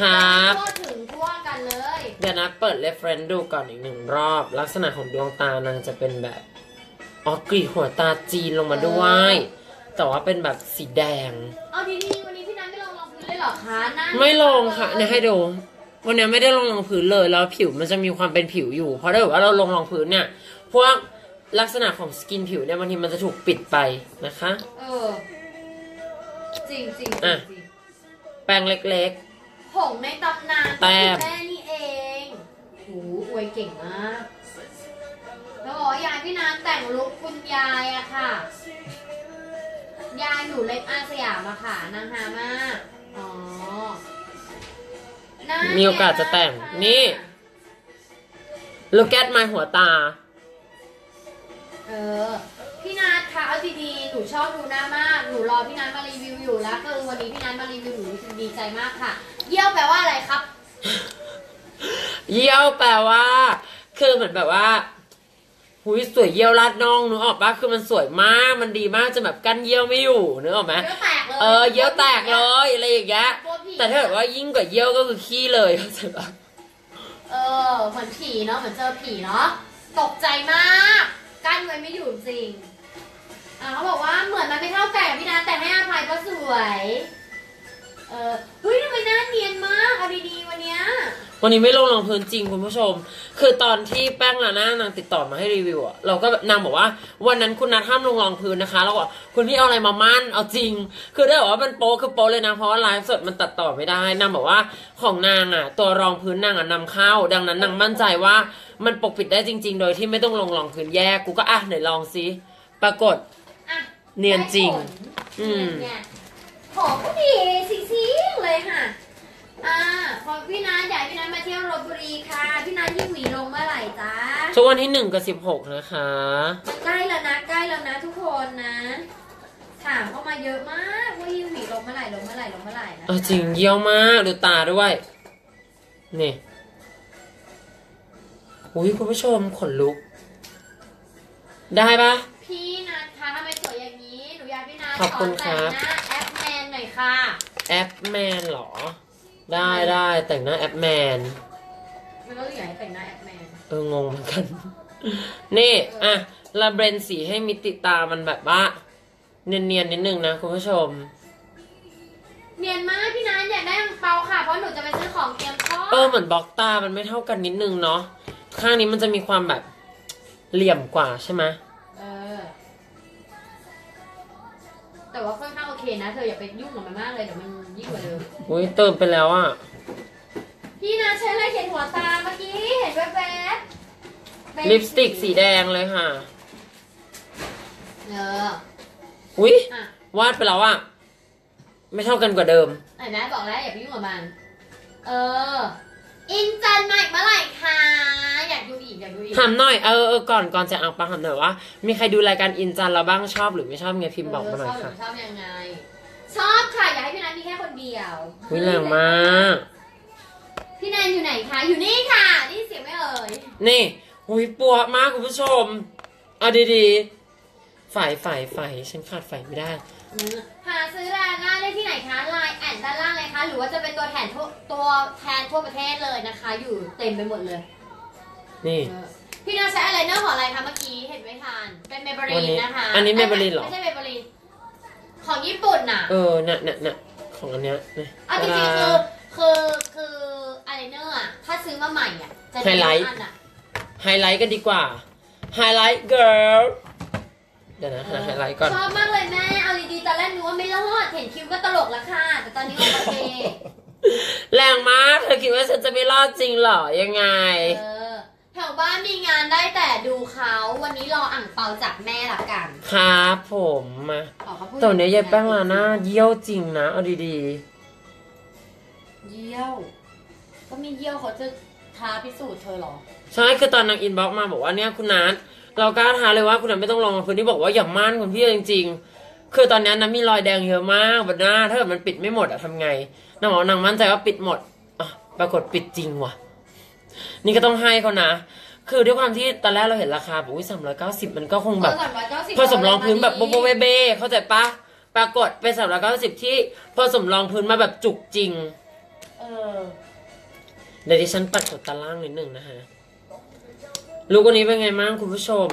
ครับก็ถึงทั่วกันเลยเดี๋ยวนะเปิดเรฟเฟรนซ์ดูก่อนอีกหนึ่งรอบลักษณะของดวงตานางจะเป็นแบบออกกรีดหัวตาจีนลงมาด้วยแต่ว่าเป็นแบบสีแดงเอาดีๆวันนี้พี่นัทไม่ลงรองพื้นเลยเหรอคะนั่นไม่ลงค่ะเนี่ยให้ดูวันนี้ไม่ได้ลงรองพื้นเลยแล้วผิวมันจะมีความเป็นผิวอยู่เพราะถ้าแบบว่าเราลงรองพื้นเนี่ยพวกลักษณะของสกินผิวเนี่ยบางทีมันจะถูกปิดไปนะคะจริงจริงแปรงเล็กๆผงในตำนานแม่นี่เองโอ้อวยเก่งมากแล้วอ๋อยายพี่นัทแต่งลุคคุณยายอะค่ะยายหนูเล็กอาสยามอะค่ะนางฮามากอ๋อมีโอกาสจะแต่งนี่look at my หัวตาพี่นัทคะเอาดีๆหนูชอบดูหน้ามากหนูรอพี่นัทมารีวิวอยู่แล้วคือวันนี้พี่นัทมารีวิวหนูดีใจมากค่ะเยี่ยวแปลว่าอะไรครับเยี่ยวแปลว่าคือเหมือนแบบว่าหุยสวยเยี่ยวลาดน่องนึกออกปะคือมันสวยมากมันดีมากจนแบบกั้นเยี่ยวไม่อยู่นึกออกไหมเยี่ยวแตกเลยอะไรอย่างเงี้ยแต่ถ้าแบบว่ายิ่งกว่าเยี่ยวก็คือขี้เลยเข้าใจปะเหมือนผีเนาะเหมือนเจอผีเนาะตกใจมากกั้นไว้ไม่อยู่จริงเขาบอกว่าเหมือนมันไม่เท่าแก่พี่นะแต่ให้อภัยก็สวยเฮ้ยทำไมหน้าเนียนมากเอาดีๆวันนี้ไม่ลงรองพื้นจริงคุณผู้ชมคือตอนที่แป้งลาหน้านางติดต่อมาให้รีวิวอะเราก็นางบอกว่าวันนั้นคุณนัทห้ามลงรองพื้นนะคะแล้วก็คุณพี่เอาอะไรมามั่นเอาจริงคือได้บอกว่ามันโป๊คือโป๊เลยนะเพราะว่าไลฟ์สดมันตัดต่อไม่ได้นางบอกว่าของนางอะตัวรองพื้นนางอะนำเข้าดังนั้นนางมั่นใจว่ามันปกปิดได้จริงๆโดยที่ไม่ต้องลงรองพื้นแยกกูก็อ่ะไหนลองซิปรากฏเนียนจริงของก็ดีซิซิเลยค่ะพอพี่นัทอยากพี่นัทมาเที่ยวลพบุรีค่ะพี่นัทที่หวีลงเมื่อไหร่จ้าช่วงวันที่1 กับ 16นะคะใกล้แล้วนะใกล้แล้วนะทุกคนนะถามเข้ามาเยอะมากว่าที่หวีลงเมื่อไหร่ลงเมื่อไหร่ลงเมื่อไหร่นะจริงเยี่ยวมากดูตาด้วยนี่อุ้ยคุณผู้ชมขนลุกได้ปะพี่นัทคะทำไมสวยอย่างนี้หนูอยากพี่นัทขอบคุณครับแอปแมนหน่อยค่ะแอปแมนหรอได้ได้แต่งหน้าแอปแมนมันต้องอย่างไรแต่งหน้าแอปแมนงงเหมือนกันนี่อะระเบนสีให้มิติตามันแบบว่าเนียนเนียนนิดนึงนะคุณผู้ชมเนียนมากพี่นันอยากได้อังเปาค่ะเพราะหนูจะไปซื้อของเตรียมพ่อเหมือนบล็อกตามันไม่เท่ากันนิดนึงเนาะข้างนี้มันจะมีความแบบเหลี่ยมกว่าใช่ไหมแต่ว่าค่อนข้างโอเคนะเธออย่าไปยุ่งกับมันมากเลยเดี๋ยวมันยิ่งกว่าเดิมอุ้ยเติมไปแล้วอ่ะพี่นะใช้อะไรเขียนหัวตาเมื่อกี้เห็นแว๊บลิปสติกสีแดงเลยค่ะ เอออุ้ยวาดไปแล้วอะไม่เท่ากันกว่าเดิมไอ้นะบอกแล้วอย่าไปยุ่งกับมันเอออินจันมาอีกเมื่อไหร่คะอยากดูอีกอยากดูอีกถามหน่อยเออก่อนจะเอาปังถามหน่อยว่ามีใครดูรายการอินจันเราบ้างชอบหรือไม่ชอบไงพิมพ์บอกมาหน่อยค่ะชอบยังไงชอบค่ะอยากให้พี่นันมีแค่คนเดียววิ่งแรงมากพี่นันอยู่ไหนคะอยู่นี่ค่ะนี่เสียงไม่เอ่ยนี่หุยปัวมากคุณผู้ชมเอาดีๆฝ่ายฉันขาดฝ่ายไม่ได้หาซื้อลาล่าได้ที่ไหนคะไลน์แอดด้านล่างเลยคะหรือว่าจะเป็นตัวแทนทั่วประเทศเลยนะคะอยู่เต็มไปหมดเลยนี่พี่นาใช้อะไรเนื้อของอะไรคะเมื่อกี้เห็นไม่ทานเป็นเมเบอรีนนะคะอันนี้เมเบอรีนหรอไม่ใช่เมเบอรีนของญี่ปุ่นน่ะน่ะของอันเนี้ยนี่เอาจริงๆคืออะไรเนื้ออะถ้าซื้อมาใหม่อ่ะจะได้อันอ่ะไฮไลท์กันดีกว่าไฮไลท์ girlเดี๋ยวนะไฮไลท์ก่อนชอบมากเลยแม่เอาดีๆตอนแรกนึกว่าไม่รอดเห็นคิวก็ตลกละค่ะแต่ตอนนี้โอเคแรงมากเธอคิดว่าฉันจะไม่รอดจริงเหรอยังไงแถวบ้านมีงานได้แต่ดูเขาวันนี้รออั่งเปาจากแม่ละกันครับผมมาตัวเนี้ยยายแป้งลาน่าเยี่ยวจริงนะเอาดีๆเยี่ยวก็มีเยี่ยวเขาจะท้าพิสูจน์เธอหรอใช่คือตอนนางอินบ็อกมาบอกว่าเนี่ยคุณนัทเรากล้าท้าเลยว่าคุณนัทไม่ต้องลองคนที่บอกว่าอย่ามั่นคนพี่จริงๆคือตอนนี้น้ำมีรอยแดงเยอะมากบนหน้าถ้ามันปิดไม่หมดอะทำไงน้องบอกนางมั่นใจว่าปิดหมดอ่ะปรากฏปิดจริงว่ะนี่ก็ต้องให้เขานะคือด้วยความที่ตอนแรกเราเห็นราคาแบบอุ้ย390มันก็คงแบบพอสมรองพื้นแบบโบโบเบเบเข้าใจปะปรากฏเป็น390ที่พอสมรองพื้นมาแบบจุกจริงเดี๋ยวดิฉันปัดกดตาล่างนิดหนึ่งนะฮะลูกคนนี้เป็นไงบ้างคุณผู้ชม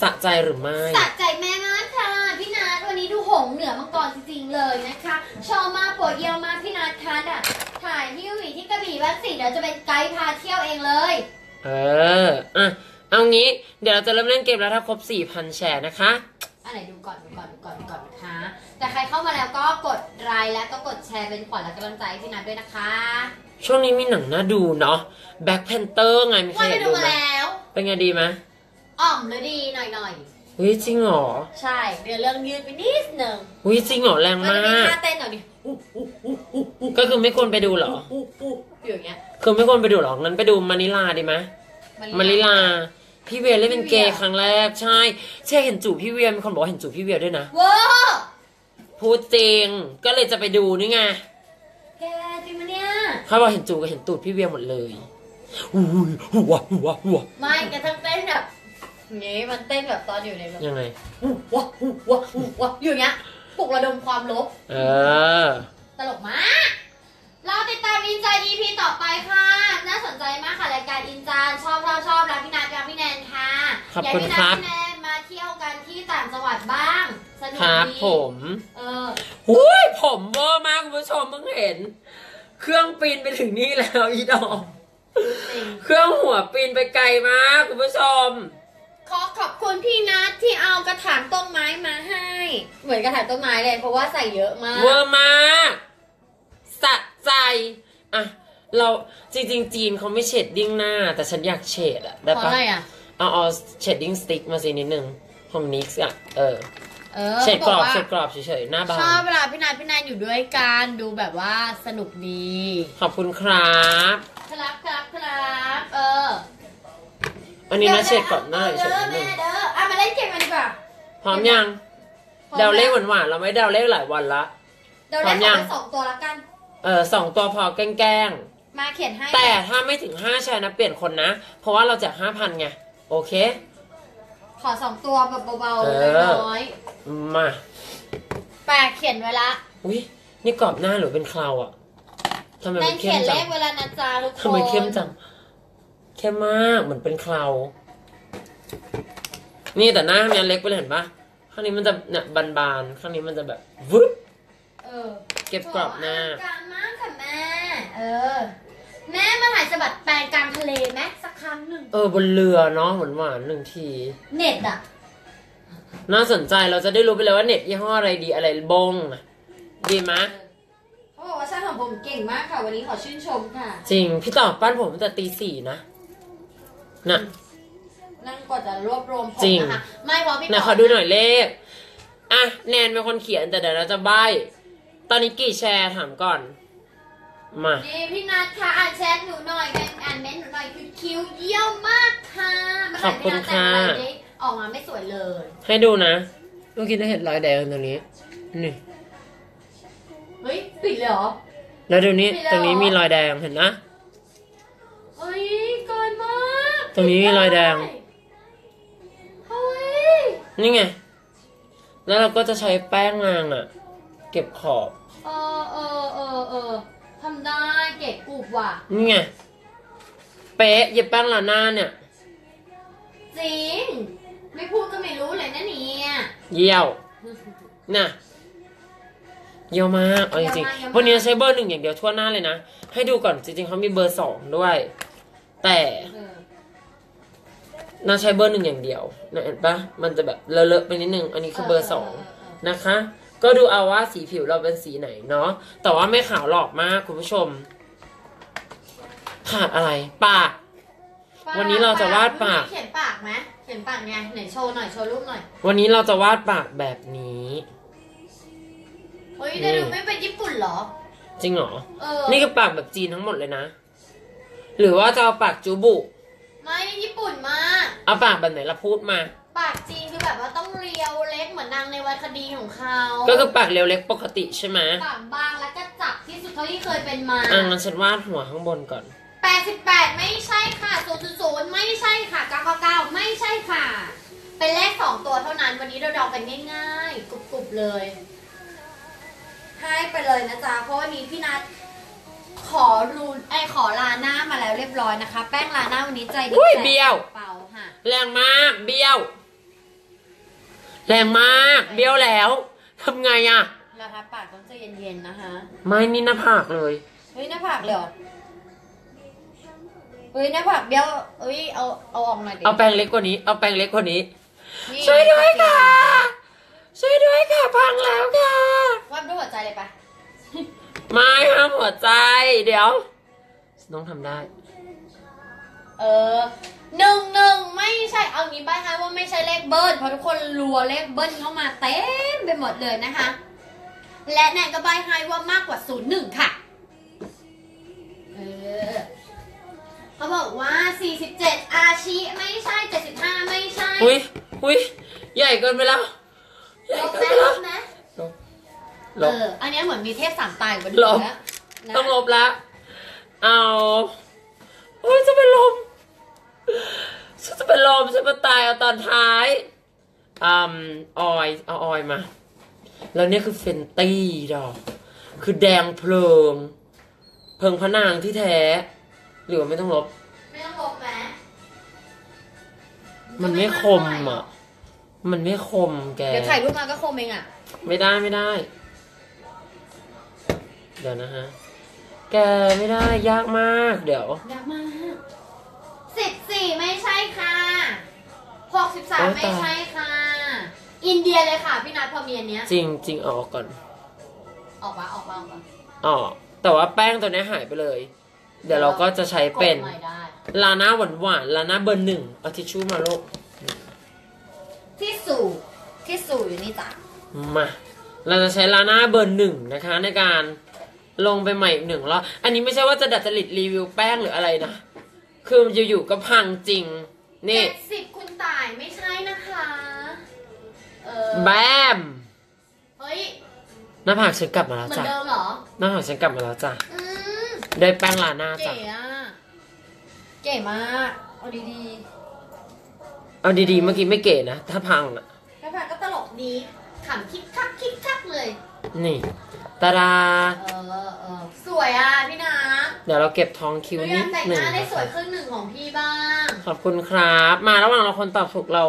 สะใจหรือไม่สะใจแม่มากค่ะพี่นัทวันนี้ดูหงเหนือมังกรจริงๆเลยนะคะชอบมาปวดเยี่ยวมาพี่นัททัดอ่ะถ่ายที่วีที่กระบี่บ้านสิเดี๋ยวจะเป็นไกด์พาเที่ยวเองเลยเอางี้เดี๋ยวเราจะเริ่มเล่นเกมแล้วถ้าครบ 4,000 แชร์นะคะอะไรดูก่อนนะคะแต่ใครเข้ามาแล้วก็กดไลค์และก็กดแชร์เป็นขวัญและกำลังใจพี่นัทด้วยนะคะช่วงนี้มีหนังน่าดูเนาะ Black Panther ไงมีใครดูไหมเป็นไงดีไหมอ่อมเลยดีหน่อยอุ้ยจริงเหรอใช่เรื่องยืดไปนิดหนึ่งอุ้ยจริงเหรอแรงมากมีท่าเต้นหน่อยดิก็คือไม่ควรไปดูหรออย่างเงี้ยคือไม่ควรไปดูหรองั้นไปดูมานิลาดีไหมมานิลาพี่เวียเล่นเป็นเกย์ครั้งแรกใช่เช่เห็นจูบพี่เวียมีคนบอกเห็นจูบพี่เวียด้วยนะว้าวพูดจริงก็เลยจะไปดูนี่ไงแกจริงมั้ยเนี่ยเขาบอกเห็นจูบกับเห็นตูดพี่เวียหมดเลยอุ้ยหัวไม่กระทั่งเต้นแบบงี้มันเต้นแบบตอนอยู่ในแบบยังไงหัวอยู่เนี้ยปลุกระดมความลบตลกมากเราติดตามอินจาน EP ต่อไปค่ะน่าสนใจมากค่ะรายการอินจานชอบรักพี่นัทรักพี่แนนค่ะอยากพี่นัทพี่แนนมาเที่ยวกันที่ต่างจังหวัดบ้างสนุกดีผมอุ้ยผมเวอร์มากคุณผู้ชมเพิ่งเห็นเครื่องปีนไปถึงนี่แล้วอีดอมเครื่องหัวปีนไปไกลมากคุณผู้ชมขอบคุณพี่นัทที่เอากระถางต้นไม้มาให้เหมือนกระถางต้นไม้เลยเพราะว่าใส่เยอะมากเวอร์มากสะใจอ่ะเราจริงๆจีนเขาไม่เชดดิ้งหน้าแต่ฉันอยากเชดอ่ะได้ปะเอาเชดดิ้งสติ๊กมาสินิดนึงของนิกส์อ่ะเชดกรอบเฉยๆหน้าบ้านชอบเวลาพี่นัทอยู่ด้วยกันดูแบบว่าสนุกดีขอบคุณครับอันนี้นะเชดกรอบหน้าเฉยๆนึงอ่ะมาเล่นเกมกันดีกว่าพร้อมยังเดาเลขหวานๆเราไม่เดาเลขหลายวันละเดาเลขสองตัวละกัน2 ตัวพอแกล้งมาเขียนให้แต่ถ้าไม่ถึง5แชร์นะเปลี่ยนคนนะเพราะว่าเราจะ5,000ไงโอเคขอ2 ตัวแบบเบาๆน้อยๆมาแปะเขียนไว้ละอุ้ยนี่กรอบหน้าหรือเป็นคราวอ่ะทำไมมันเข้มจังเวลานาจาทุกคนทำไมเข้มจังเข้มมากเหมือนเป็นคราวนี่แต่หน้ามันเล็กไปเลยเห็นปะข้างนี้มันจะเนี่ยบานๆข้างนี้มันจะแบบวึบเก็บกรอบหน้ากลางมากค่ะแม่แม่มาถ่ายสบัดแปลงกลางทะเลไหมสักครั้งหนึ่งบนเรือเนาะหวานหนึ่งทีเน็ตอ่ะน่าสนใจเราจะได้รู้ไปเลยว่าเน็ตยี่ห้ออะไรดีอะไรบงดีไหมเขาบอกว่าช่างของผมเก่งมากค่ะวันนี้ขอชื่นชมค่ะจริงพี่ตอบปั้นผมตั้งแต่ตี 4นะ นั่นกว่าจะรวบรวมผมนะคะไม่พอพี่นะขอดูหน่อยเลขอ่ะแนนเป็นคนเขียนแต่เดี๋ยวเราจะใบ้ตอนนี้กี่แชร์ถามก่อนมาดีพี่นัทค่ะอ่านแชทหนูหน่อยอ่านเม้นหนูหน่อยคือคิวเยี่ยมมากค่ะขอบคุณค่ะออกมาไม่สวยเลยให้ดูนะเมื่อกี้เราเห็นรอยแดงตรงนี้นี่เฮ้ยปิดเลยเหรอแล้วดูนี้ตรงนี้มีรอยแดงเห็นนะเฮ้ยเกินมากตรงนี้มีรอยแดงเฮ้ยนี่ไงแล้วเราก็จะใช้แป้งนางอ่ะเก็บขอบทำได้เก็บกรุบว่ะนี่ไงเป๊ะเย็บแป้งหลาหน้าเนี่ยจริงไม่พูดก็ไม่รู้เลยนะเนี่ยเยี่ยวน่ะเยี่ยวมากเอาจริงๆวันนี้ใช้เบอร์หนึ่งอย่างเดียวทั่วหน้าเลยนะให้ดูก่อนจริงๆเขามีเบอร์สองด้วยแต่น่าใช้เบอร์หนึ่งอย่างเดียวนะเห็นปะมันจะแบบเลอะๆไปนิดนึงอันนี้คือเบอร์สองนะคะก็ดูเอาว่าสีผิวเราเป็นสีไหนเนาะแต่ว่าไม่ขาวหลอกมากคุณผู้ชมขาดอะไรปากวันนี้เราจะวาดปากเขียนปากไหมเขียนปากไงไหนโชว์หน่อยโชว์รูปหน่อยวันนี้เราจะวาดปากแบบนี้เฮ้ยแต่ดูไม่เป็นญี่ปุ่นหรอจริงหรอนี่คือปากแบบจีนทั้งหมดเลยนะหรือว่าจะเอาปากจูบุไม่ญี่ปุ่นมาเอาปากแบบไหนเราพูดมาปากจีนคือแบบว่าต้องเรียวเล็กเหมือนนางในวรรณคดีของเขาก็คือปากเรียวเล็กปกติใช่ไหมปากบางแล้วก็จับที่สุดเท่าที่เคยเป็นมางั้นฉันวาดหัวข้างบนก่อน88ไม่ใช่ค่ะ000ไม่ใช่ค่ะ999ไม่ใช่ค่ะเป็นเลข2ตัวเท่านั้นวันนี้เราดองกันง่ายๆกรุบๆเลยให้ไปเลยนะจ๊ะเพราะวันนี้พี่นัทขอลาหน้ามาแล้วเรียบร้อยนะคะแป้งลาหน้าวันนี้ใจดีเบี้ยวเปล่าค่ะแรงมากเบี้ยวแรงมากเบี้ยวแล้วทำไงอะนะคะปากต้องใจเย็นๆนะคะไม่นี่หน้าผากเลยเฮ้ยหน้าผากเลยเหรอเฮ้ยหน้าผากเบี้ยวเฮ้ยเอาออกหน่อยดิเอาแปรงเล็กกว่านี้เอาแปรงเล็กกว่านี้ช่วยด้วยค่ะช่วยด้วยค่ะพังแล้วค่ะวัดด้วยหัวใจเลยปะไม่ห้ามหัวใจเดี๋ยวน้องทำได้11ไม่ใช่เอางี้ใบ้ให้ว่าไม่ใช่เลขเบิ้ลเพราะทุกคนรัวเลขเบิ้ลเข้ามาเต็มไปหมดเลยนะคะและแนนก็ใบ้ให้ว่ามากกว่า01ค่ะเขาบอกว่า47อาชิไม่ใช่75ไม่ใช่อุ้ยใหญ่เกินไปแล้วลบนะอันนี้เหมือนมีเทพสามตายกว่านี้แล้วต้องลบละเอาโอ้ยจะเป็นลมจะมาตายเอาตอนท้ายเอาออยมาแล้วเนี่ยคือเฟนตี้ดอกคือแดงเพลิงพระนางที่แท้หรือว่าไม่ต้องลบไหมมันไม่คมอ่ะมันไม่คมแกเดี๋ยวถ่ายรูปมาก็คมเองอ่ะไม่ได้เดี๋ยวนะฮะแกไม่ได้ยากมากเดี๋ยวยากมาก14ไม่ใช่ค่ะ63ไม่ใช่ค่ะอินเดียเลยค่ะพี่นัทพอมีอันเนี้ยจริงออกก่อนออกมาอ๋อแต่ว่าแป้งตัวนี้หายไปเลยเดี๋ยวเราก็จะใช้เป็นลาหน้าหวานลาหน้าเบอร์1เอาทิชชู่มาลูกที่สู่อยู่นี่จ้ะมาเราจะใช้ลาหน้าเบอร์1นะคะในการลงไปใหม่อีก1แล้วอันนี้ไม่ใช่ว่าจะดัดจริตรีวิวแป้งหรืออะไรนะคืออยู่ๆก็พังจริงนี่70คุณต่ายไม่ใช่นะคะแบมเฮ้ยหน้าผากฉันกลับมาแล้วจ้ะเหมือนเดิมเหรอหน้าผากฉันกลับมาแล้วจ้ะได้แป้งลาหน้าจ้ะเก๋มากเอาดีเมื่อกี้ไม่เก๋นะถ้าพังอ่ะถ้าพังก็ตลกดีขำคิกคักเลยนี่ตาดาสวยอ่ะพี่นะเดี๋ยวเราเก็บทองคิวนิดหนึ่งแต่งหน้าได้สวยครึ่งหนึ่งของพี่บ้างขอบคุณครับมาระหว่างเราคนตอบถูกเรา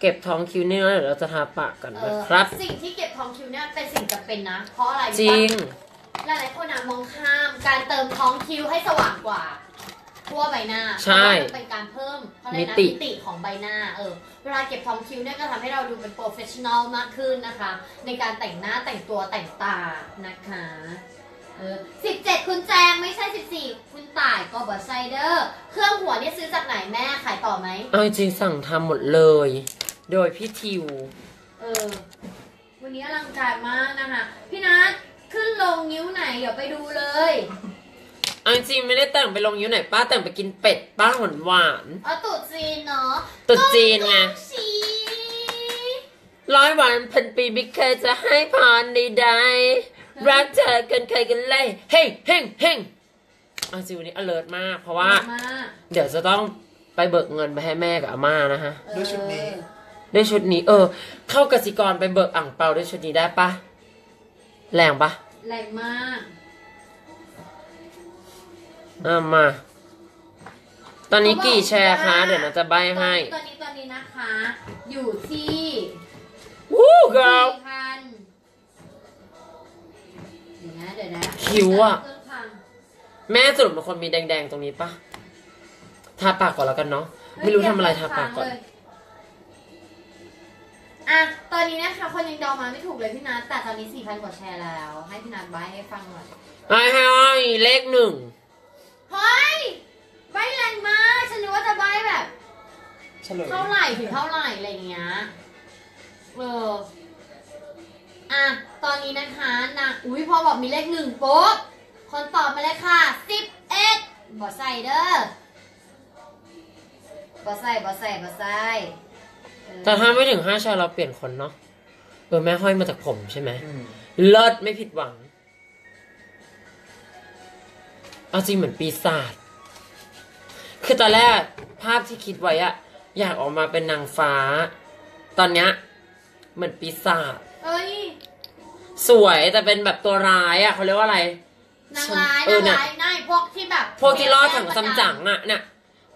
เก็บทองคิวนี่แล้วเดี๋ยวเราจะทาปากกันนะครับสิ่งที่เก็บทองคิวเนี่ยเป็นสิ่งจำเป็นนะเพราะอะไรจริงหลายคนมองข้ามการเติมทองคิวให้สว่างกว่าทั่วใบหน้าใช่เป็นการเพิ่มมิติของใบหน้าเวลาเก็บทองคิวเนี่ยก็ทำให้เราดูเป็นโปรเฟชชั่นอลมากขึ้นนะคะในการแต่งหน้าแต่งตัวแต่งตานะคะ 17คุณแจงไม่ใช่14คุณต่ายก็บอไซเดอร์เครื่องหัวเนี่ยซื้อจากไหนแม่ขายต่อไหมเอาจริงสั่งทำหมดเลยโดยพี่ทิววันนี้อลังการมากนะคะพี่นัทขึ้นลงนิ้วไหนเดี๋ยวไปดูเลยเอาจริงไม่ได้แต่งไปลงนิ้วไหนป้าแต่งไปกินเป็ดป้าหวานๆตุ๊ดจีนเนาะตุ๊ดจีนไง100 วันพันปีไม่เคยจะให้พรใดๆรักเธอกันใครกันเลยเฮ้งเฮ้งเฮ้งเอาจริงวันนี้ alert มากเพราะว่าเดี๋ยวจะต้องไปเบิกเงินไปให้แม่กับอาม่านะฮะด้วยชุดนี้เข้ากสิกรไปเบิกอั่งเปาด้วยชุดนี้ได้ปะแรงปะแรงมากมาตอนนี้กี่แชร์คะเดี๋ยวเราจะใบให้ตอนนี้นะคะอยู่ที่4,000เดี๋ยวนะคิวอะแม่สรุปเป็นคนมีแดงๆตรงนี้ปะทาปากก่อนแล้วกันเนาะไม่รู้ทำอะไรทาปากก่อนตอนนี้นะคะคนยังเดามาไม่ถูกเลยพี่นัทแต่ตอนนี้ 4,000 กว่าแชร์แล้วให้พี่นัทใบให้ฟังหน่อยให้เลข1เฮ้ยใบแรงมากฉันนึกว่าจะใบแบบเท่าไหร่ถึงเท่าไหร่อะไรเงี้ยตอนนี้นะคะนะพอบอกมีเลข1ปุ๊บคนตอบมาเลยค่ะ11บอไซเดอร์บอไซแต่ถ้าไม่ถึง5ชาเราเปลี่ยนคนเนาะแม่ห้อยมาจากผมใช่ไหมเลิศไม่ผิดหวังเอาจริงเหมือนปีศาจคือตอนแรกภาพที่คิดไว้อะอยากออกมาเป็นนางฟ้าตอนเนี้ยเหมือนปีศาจสวยแต่เป็นแบบตัวร้ายอะเขาเรียกว่าอะไรนางร้ายนายพวกที่แบบพวกที่ล่อถังซัมจั๋งอะเนี่ย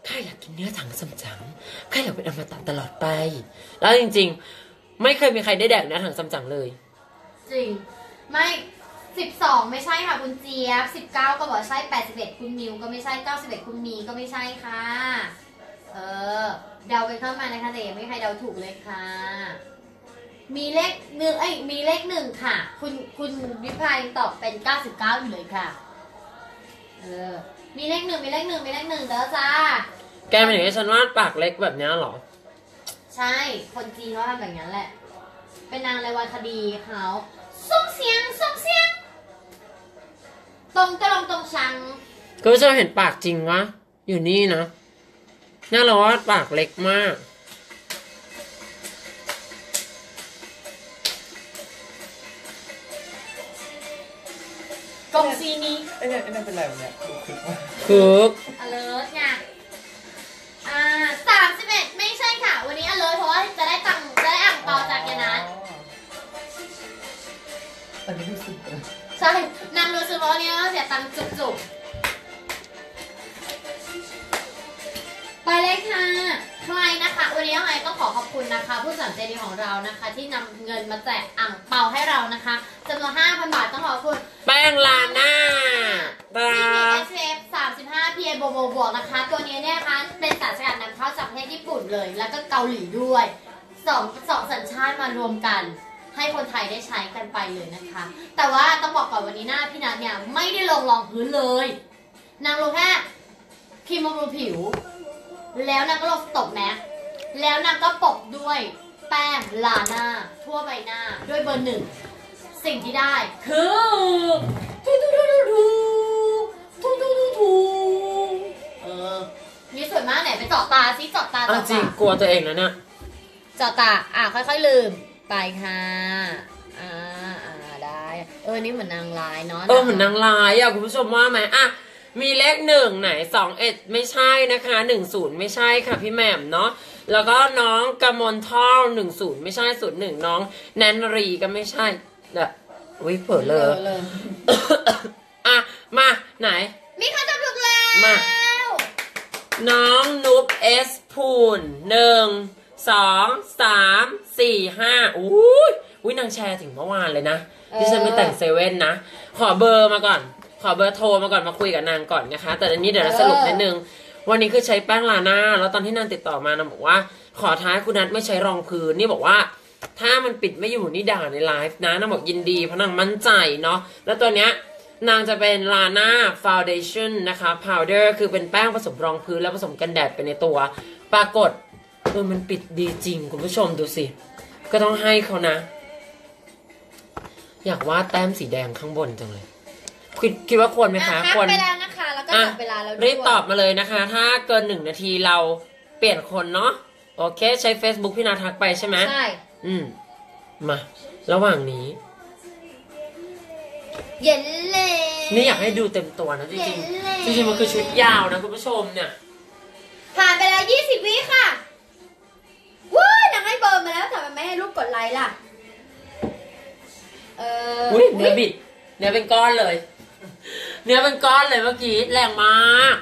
ข้าอยากกินเนื้อถังซัมจั๋งข้าอยากเป็นอมตะตลอดไปแล้วจริงๆไม่เคยมีใครได้แดกเนื้อถังซัมจั๋งเลยจริงไม่12ไม่ใช่ค่ะคุณเจี๊ยบ19ก็บอกใช่81คุณมิวก็ไม่ใช่91คุณมีก็ไม่ใช่ค่ะเดาไปเข้ามานะคะแต่ยังไม่ใครเดาถูกเลยค่ะมีเลข1มีเลข1ค่ะคุณวิภัยตอบเป็น99อยู่เลยค่ะมีเลข1เด้อจ้าแกเป็นอย่างนี้ฉันว่าปากเล็กแบบนี้หรอใช่คนจีนเขาทำแบบนั้นแหละเป็นนางรายวันคดีเขาส่งเสียงตรงชังก็จะเห็นปากจริงวะอยู่นี่นะน่ารักว่าปากเล็กมากกงซีนี้ไอ้เนี่ยเป็นไรวะเนี่ยคึกอเลิร์ทไง31ไม่ใช่ค่ะวันนี้อเลิร์ทเพราะว่าจะได้ตังค์จะได้อั่งเปาจากยานัทใช่นางรู้สึกว่าเนี่ยเสียตังค์จุกๆไปเลยค่ะใครนะคะวันนี้ยังไงต้องขอขอบคุณนะคะผู้สนับสนุนของเรานะคะที่นำเงินมาแจกอั่งเปาให้เรานะคะจำนวน 5,000 บาทต้องขอขอบคุณแป้งลาหน้าSPF 35 PA บวกนะคะตัวนี้เนี่ยนะคะเป็นสารสกัดนำเข้าจากประเทศญี่ปุ่นเลยแล้วก็เกาหลีด้วยสองสัญชาติมารวมกันให้คนไทยได้ใช้กันไปเลยนะคะแต่ว่าต้องบอกก่อนวันนี้หน้าพี่นัทเนี่ยไม่ได้ลงรองพื้นเลยนางลงแค่ครีมบำรุงผิวแล้วนางก็ลงสต็อปแม็กแล้วนางก็ปกด้วยแป้งลาหน้าทั่วใบหน้าด้วยเบอร์1สิ่งที่ได้คือนี่สวยมากไหนไปเจาะตาซิเจาะตาจริงกลัวตัวเองนะเนี่ยเจาะตาค่อยๆลืมไปค่ะได้นี่เหมือนนางร้ายเนาะเหมือนนางร้ายคุณผู้ชมว่าไหมมีเลข1ไหน21ไม่ใช่นะคะ10ไม่ใช่ค่ะพี่แหม่มเนาะแล้วก็น้องกมลท่อ10ไม่ใช่01น้องแนนรีก็ไม่ใช่เปิดเลยมาไหนมีคนจำถูกแล้วมาน้องนุ๊กเอสพูน1 2 3 4 5อุ้ยนางแชร์ถึงเมื่อวานเลยนะที่ฉันไปแต่งเซเว่นนะขอเบอร์โทรมาก่อนมาคุยกับนางก่อนนะคะแต่อันนี้เดี๋ยวเราสรุปนิดนึงวันนี้คือใช้แป้งลาหน้าแล้วตอนที่นางติดต่อมานางบอกว่าขอท้ายคุณนัทไม่ใช้รองพื้นนี่บอกว่าถ้ามันปิดไม่อยู่นี่ด่าในไลฟ์นะนางบอกยินดีเพราะนางมั่นใจเนาะแล้วตัวเนี้ย นางจะเป็นลาน่าฟาวเดชั่นนะคะพาวเดอร์คือเป็นแป้งผสมรองพื้นแล้วผสมกันแดดไปในตัวปรากฏมันปิดดีจริงคุณผู้ชมดูสิก็ต้องให้เขานะอยากวาดแต้มสีแดงข้างบนจังเลยคิดว่าควรไหมคะควรไปแล้วนะคะแล้วก็หมดเวลาแล้วรีบตอบมาเลยนะคะถ้าเกิน1 นาทีเราเปลี่ยนคนเนาะโอเคใช้ Facebook พี่นาทักไปใช่ไหมใช่มาระหว่างนี้เย็นเลยนี่อยากให้ดูเต็มตัวนะจริงจริงมันคือชุดยาวนะคุณผู้ชมเนี่ยผ่านไปแล้ว20 วิค่ะว้ายนางให้เบอร์มาแล้วแต่ไม่ให้ลูกกดไลค์ล่ะอุ้ยเนื้อบิดเนื้อเป็นก้อนเลยเนื้อเป็นก้อนเลยเมื่อกี้แรงมาก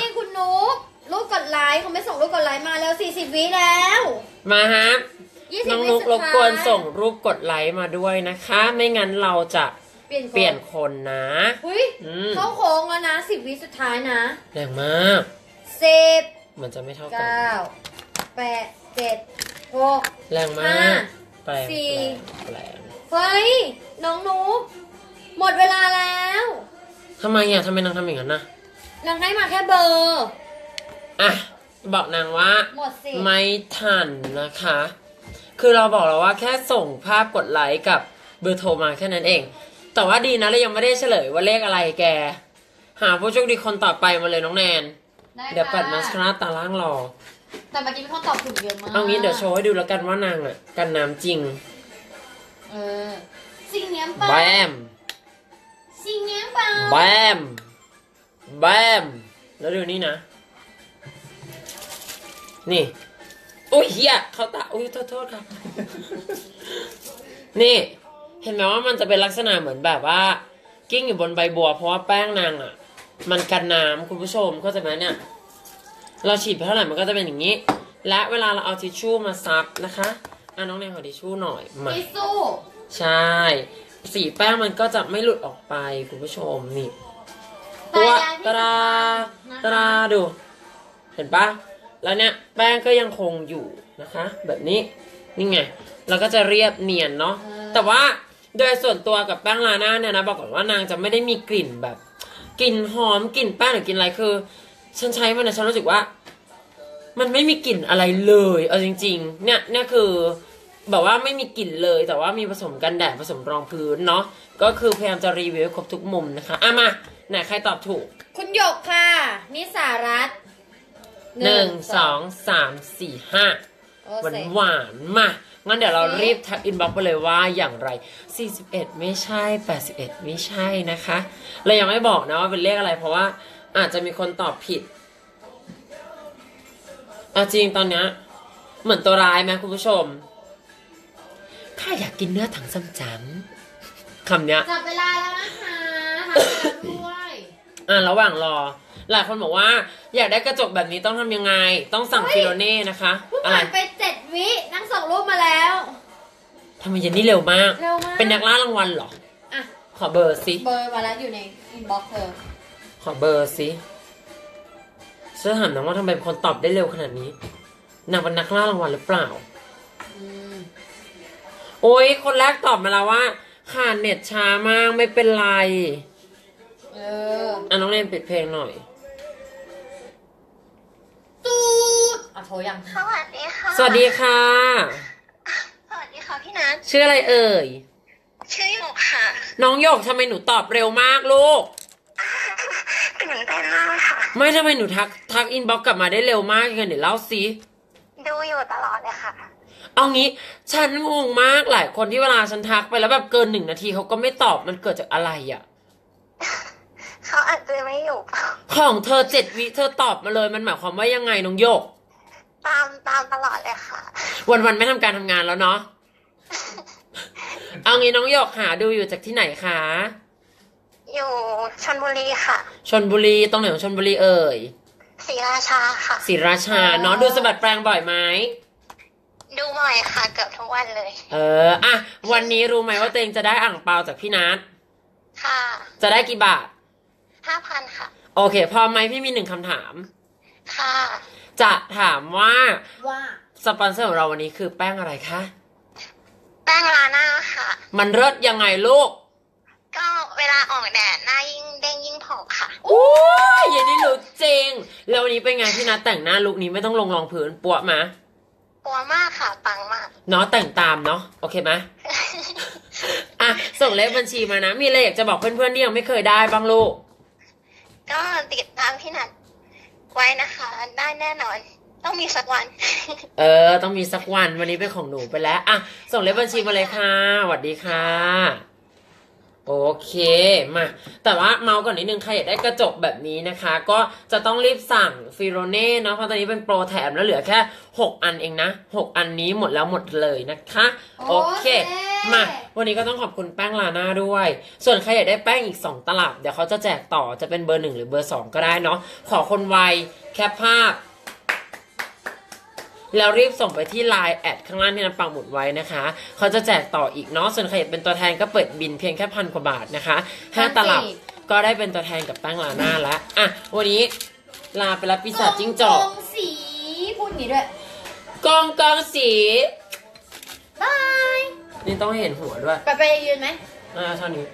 นี่คุณนุ๊กลูกกดไลค์เขาไม่ส่งลูกกดไลค์มาแล้ว40 วิแล้วมาฮะน้องนุ๊กรบกวนส่งรูปกดไลค์มาด้วยนะคะไม่งั้นเราจะเปลี่ยนคนนะเข้าโค้งแล้วนะ10 วิสุดท้ายนะแรงมาก10มันจะไม่เท่ากัน9 8 7 6แรงมาก4เฮ้ยน้องนุ๊กหมดเวลาแล้วทำไมอ่ะทำไมนางทำอย่างนั้นนะนางให้มาแค่เบอร์อ่ะบอกนางว่าไม่ทันนะคะคือเราบอกแล้วว่าแค่ส่งภาพกดไลค์กับเบอร์โทรมาแค่นั้นเองแต่ว่าดีนะเรายังไม่ได้เฉลยว่าเลขอะไรแกหาผู้โชคดีคนต่อไปมาเลยน้องแนนเดี๋ยวปัดมาสคาร่าตาล่างรอแต่เมื่อกี้มีคนตอบถูกเยอะมากเอางี้เดี๋ยวโชว์ให้ดูแล้วกันว่านางอ่ะกันน้ำจริงจริงเนี้ยป่ะแบมจริงเนี้ยป่ะแบมแบมแล้วดูนี่นะนี่อุ้ยเฮียเขาตาอุ้ยโทษค่ะนี่เห็นไหมว่ามันจะเป็นลักษณะเหมือนแบบว่ากิ้งอยู่บนใบบัวเพราะว่าแป้งนางอ่ะมันกันน้ำคุณผู้ชมเข้าใจไหมเนี่ยเราฉีดไปเท่าไหร่มันก็จะเป็นอย่างนี้และเวลาเราเอาทิชชู่มาซับนะคะน้องแนนขอทิชชู่หน่อยมาทิชชู่ใช่สีแป้งมันก็จะไม่หลุดออกไปคุณผู้ชมนี่ตัวตาดูเห็นปะแล้วเนี่ยแป้งก็ยังคงอยู่นะคะแบบนี้นี่ไงเราก็จะเรียบเนียนเนาะแต่ว่าโดยส่วนตัวกับแป้งลาน่าเนี่ยนะบอกก่อนว่านางจะไม่ได้มีกลิ่นแบบกลิ่นหอมกลิ่นแป้งหรือกลิ่นอะไรคือฉันใช้มันนะฉันรู้สึกว่ามันไม่มีกลิ่นอะไรเลยเอาจริงๆเนี่ยคือแบบว่าไม่มีกลิ่นเลยแต่ว่ามีผสมกันแดดผสมรองพื้นเนาะก็คือพยายามจะรีวิวครบทุกมุมนะคะมาไหนใครตอบถูกคุณหยกค่ะนิสารัตน์1 2 3 4 5หวานมางั้นเดี๋ยวเรารีบทักอินบ็อกซ์ไปเลยว่าอย่างไร41ไม่ใช่81ไม่ใช่นะคะเรายังไม่บอกนะว่าเป็นเลขอะไรเพราะว่าอาจจะมีคนตอบผิดจริงตอนนี้เหมือนตัวร้ายไหมคุณผู้ชมข้าอยากกินเนื้อถังซ้ำจังคำเนี้ยจับเวลาแล้วนะคะด้วยระหว่างรอหลายคนบอกว่าอยากได้กระจกแบบนี้ต้องทำยังไงต้องสั่งฟิโลเน่นะคะผ่านไป7 วินางส่งรูปมาแล้วทำไมเย็นนี่เร็วมากเป็นนักล่ารางวัลเหรอขอเบอร์สิเบอร์มาแล้วอยู่ในอินบ็อกซ์เธอขอเบอร์สิเชื่อถามน้องว่าทำไมคนตอบได้เร็วขนาดนี้นางเป็นนักล่ารางวัลหรือเปล่าโอ้ยคนแรกตอบมาแล้วว่าขาดเน็ตช้ามากไม่เป็นไรน้องเล่นปิดเพลงหน่อยตูดโทรยังสวัสดีค่ะสวัสดีค่ะพี่นัทชื่ออะไรเอ่ยชื่อหยกค่ะน้องหยกทำไมหนูตอบเร็วมากลูกตื่นเต้นมากค่ะไม่ทำไมหนูทักอินบ็อกซ์กลับมาได้เร็วมากกันเดี๋ยวเล่าสิดูอยู่ตลอดเลยค่ะเอางี้ฉันงงมากหลายคนที่เวลาฉันทักไปแล้วแบบเกิน1 นาทีเขาก็ไม่ตอบมันเกิดจากอะไรอ่ะเขาอาจจะไม่อยู่ของเธอ7 วิเธอตอบมาเลยมันหมายความว่ายังไงน้องโยกตามตลอดเลยค่ะวันๆไม่ทำการทำงานแล้วเนาะ เอางี้น้องโยกหาดูอยู่จากที่ไหนคะอยู่ชลบุรีค่ะชลบุรีตรงไหนของชลบุรีเอ่ยศรีราชาค่ะศรีราชาเนาะดูสะบัดแปลงบ่อยไหมดูบ่อยค่ะเกือบทุกวันเลยวันนี้รู้ไหมว่าตัวเองจะได้อ่างเปาจากพี่นัทค่ะจะได้กี่บาท5,000ค่ะโอเคพอไหมพี่มี1 คำถามค่ะจะถามว่าสปอนเซอร์ของเราวันนี้คือแป้งอะไรคะแป้งลาน่าค่ะมันเลิศยังไงลูกก็เว เวลาออกแดดหน้ายิ่งเด้งยิ่งผอมค่ะอู้ยอย่าได้รู้จริงแล้ววันนี้เป็นไงพี่นัทแต่งหน้าลุคนี้ไม่ต้องลงรองพื้นปัวมาปัวมากค่ะปังมากเนาะแต่งตามเนาะโอเคไหม อ่ะส่งเลขบัญชีมานะมีอะไรอยากจะบอกเพื่อนๆที่ยังไม่เคยได้บ้างลูกก็ติดตามพี่นัทไว้นะคะได้แน่นอนต้องมีสักวันต้องมีสักวันวันนี้เป็นของหนูไปแล้วอ่ะส่งเลขบัญชีมาเลยค่ะสวัสดีค่ะโอเคมาแต่ว่าเมาก่อนนิดนึงใครอยากได้กระจกแบบนี้นะคะก็จะต้องรีบสั่งฟิโรเน่เนาะเพราะตอนนี้เป็นโปรแถมแล้วเหลือแค่6อันเองนะ6อันนี้หมดแล้วหมดเลยนะคะโอเคมาวันนี้ก็ต้องขอบคุณแป้งลาน่าด้วยส่วนใครอยากได้แป้งอีก2ตลับเดี๋ยวเขาจะแจกต่อจะเป็นเบอร์1หรือเบอร์2ก็ได้เนาะขอคนไวแคปภาพแล้วรีบส่งไปที่ Line แอดข้างล่างที่นันปังหมุดไว้นะคะเขาจะแจกต่ออีกเนาะส่วนใครอยากเป็นตัวแทนก็เปิดบินเพียงแค่1,000 กว่าบาทนะคะ5ตลับก็ได้เป็นตัวแทนกับแป้งลาน่าแล้วอ่ะวันนี้ลาไปรับปีศาจจิ้งจอกกองสีพูดอย่างนี้ด้วยกองสีบายนี่ต้องเห็นหัวด้วยไปยืนไหมเท่านี้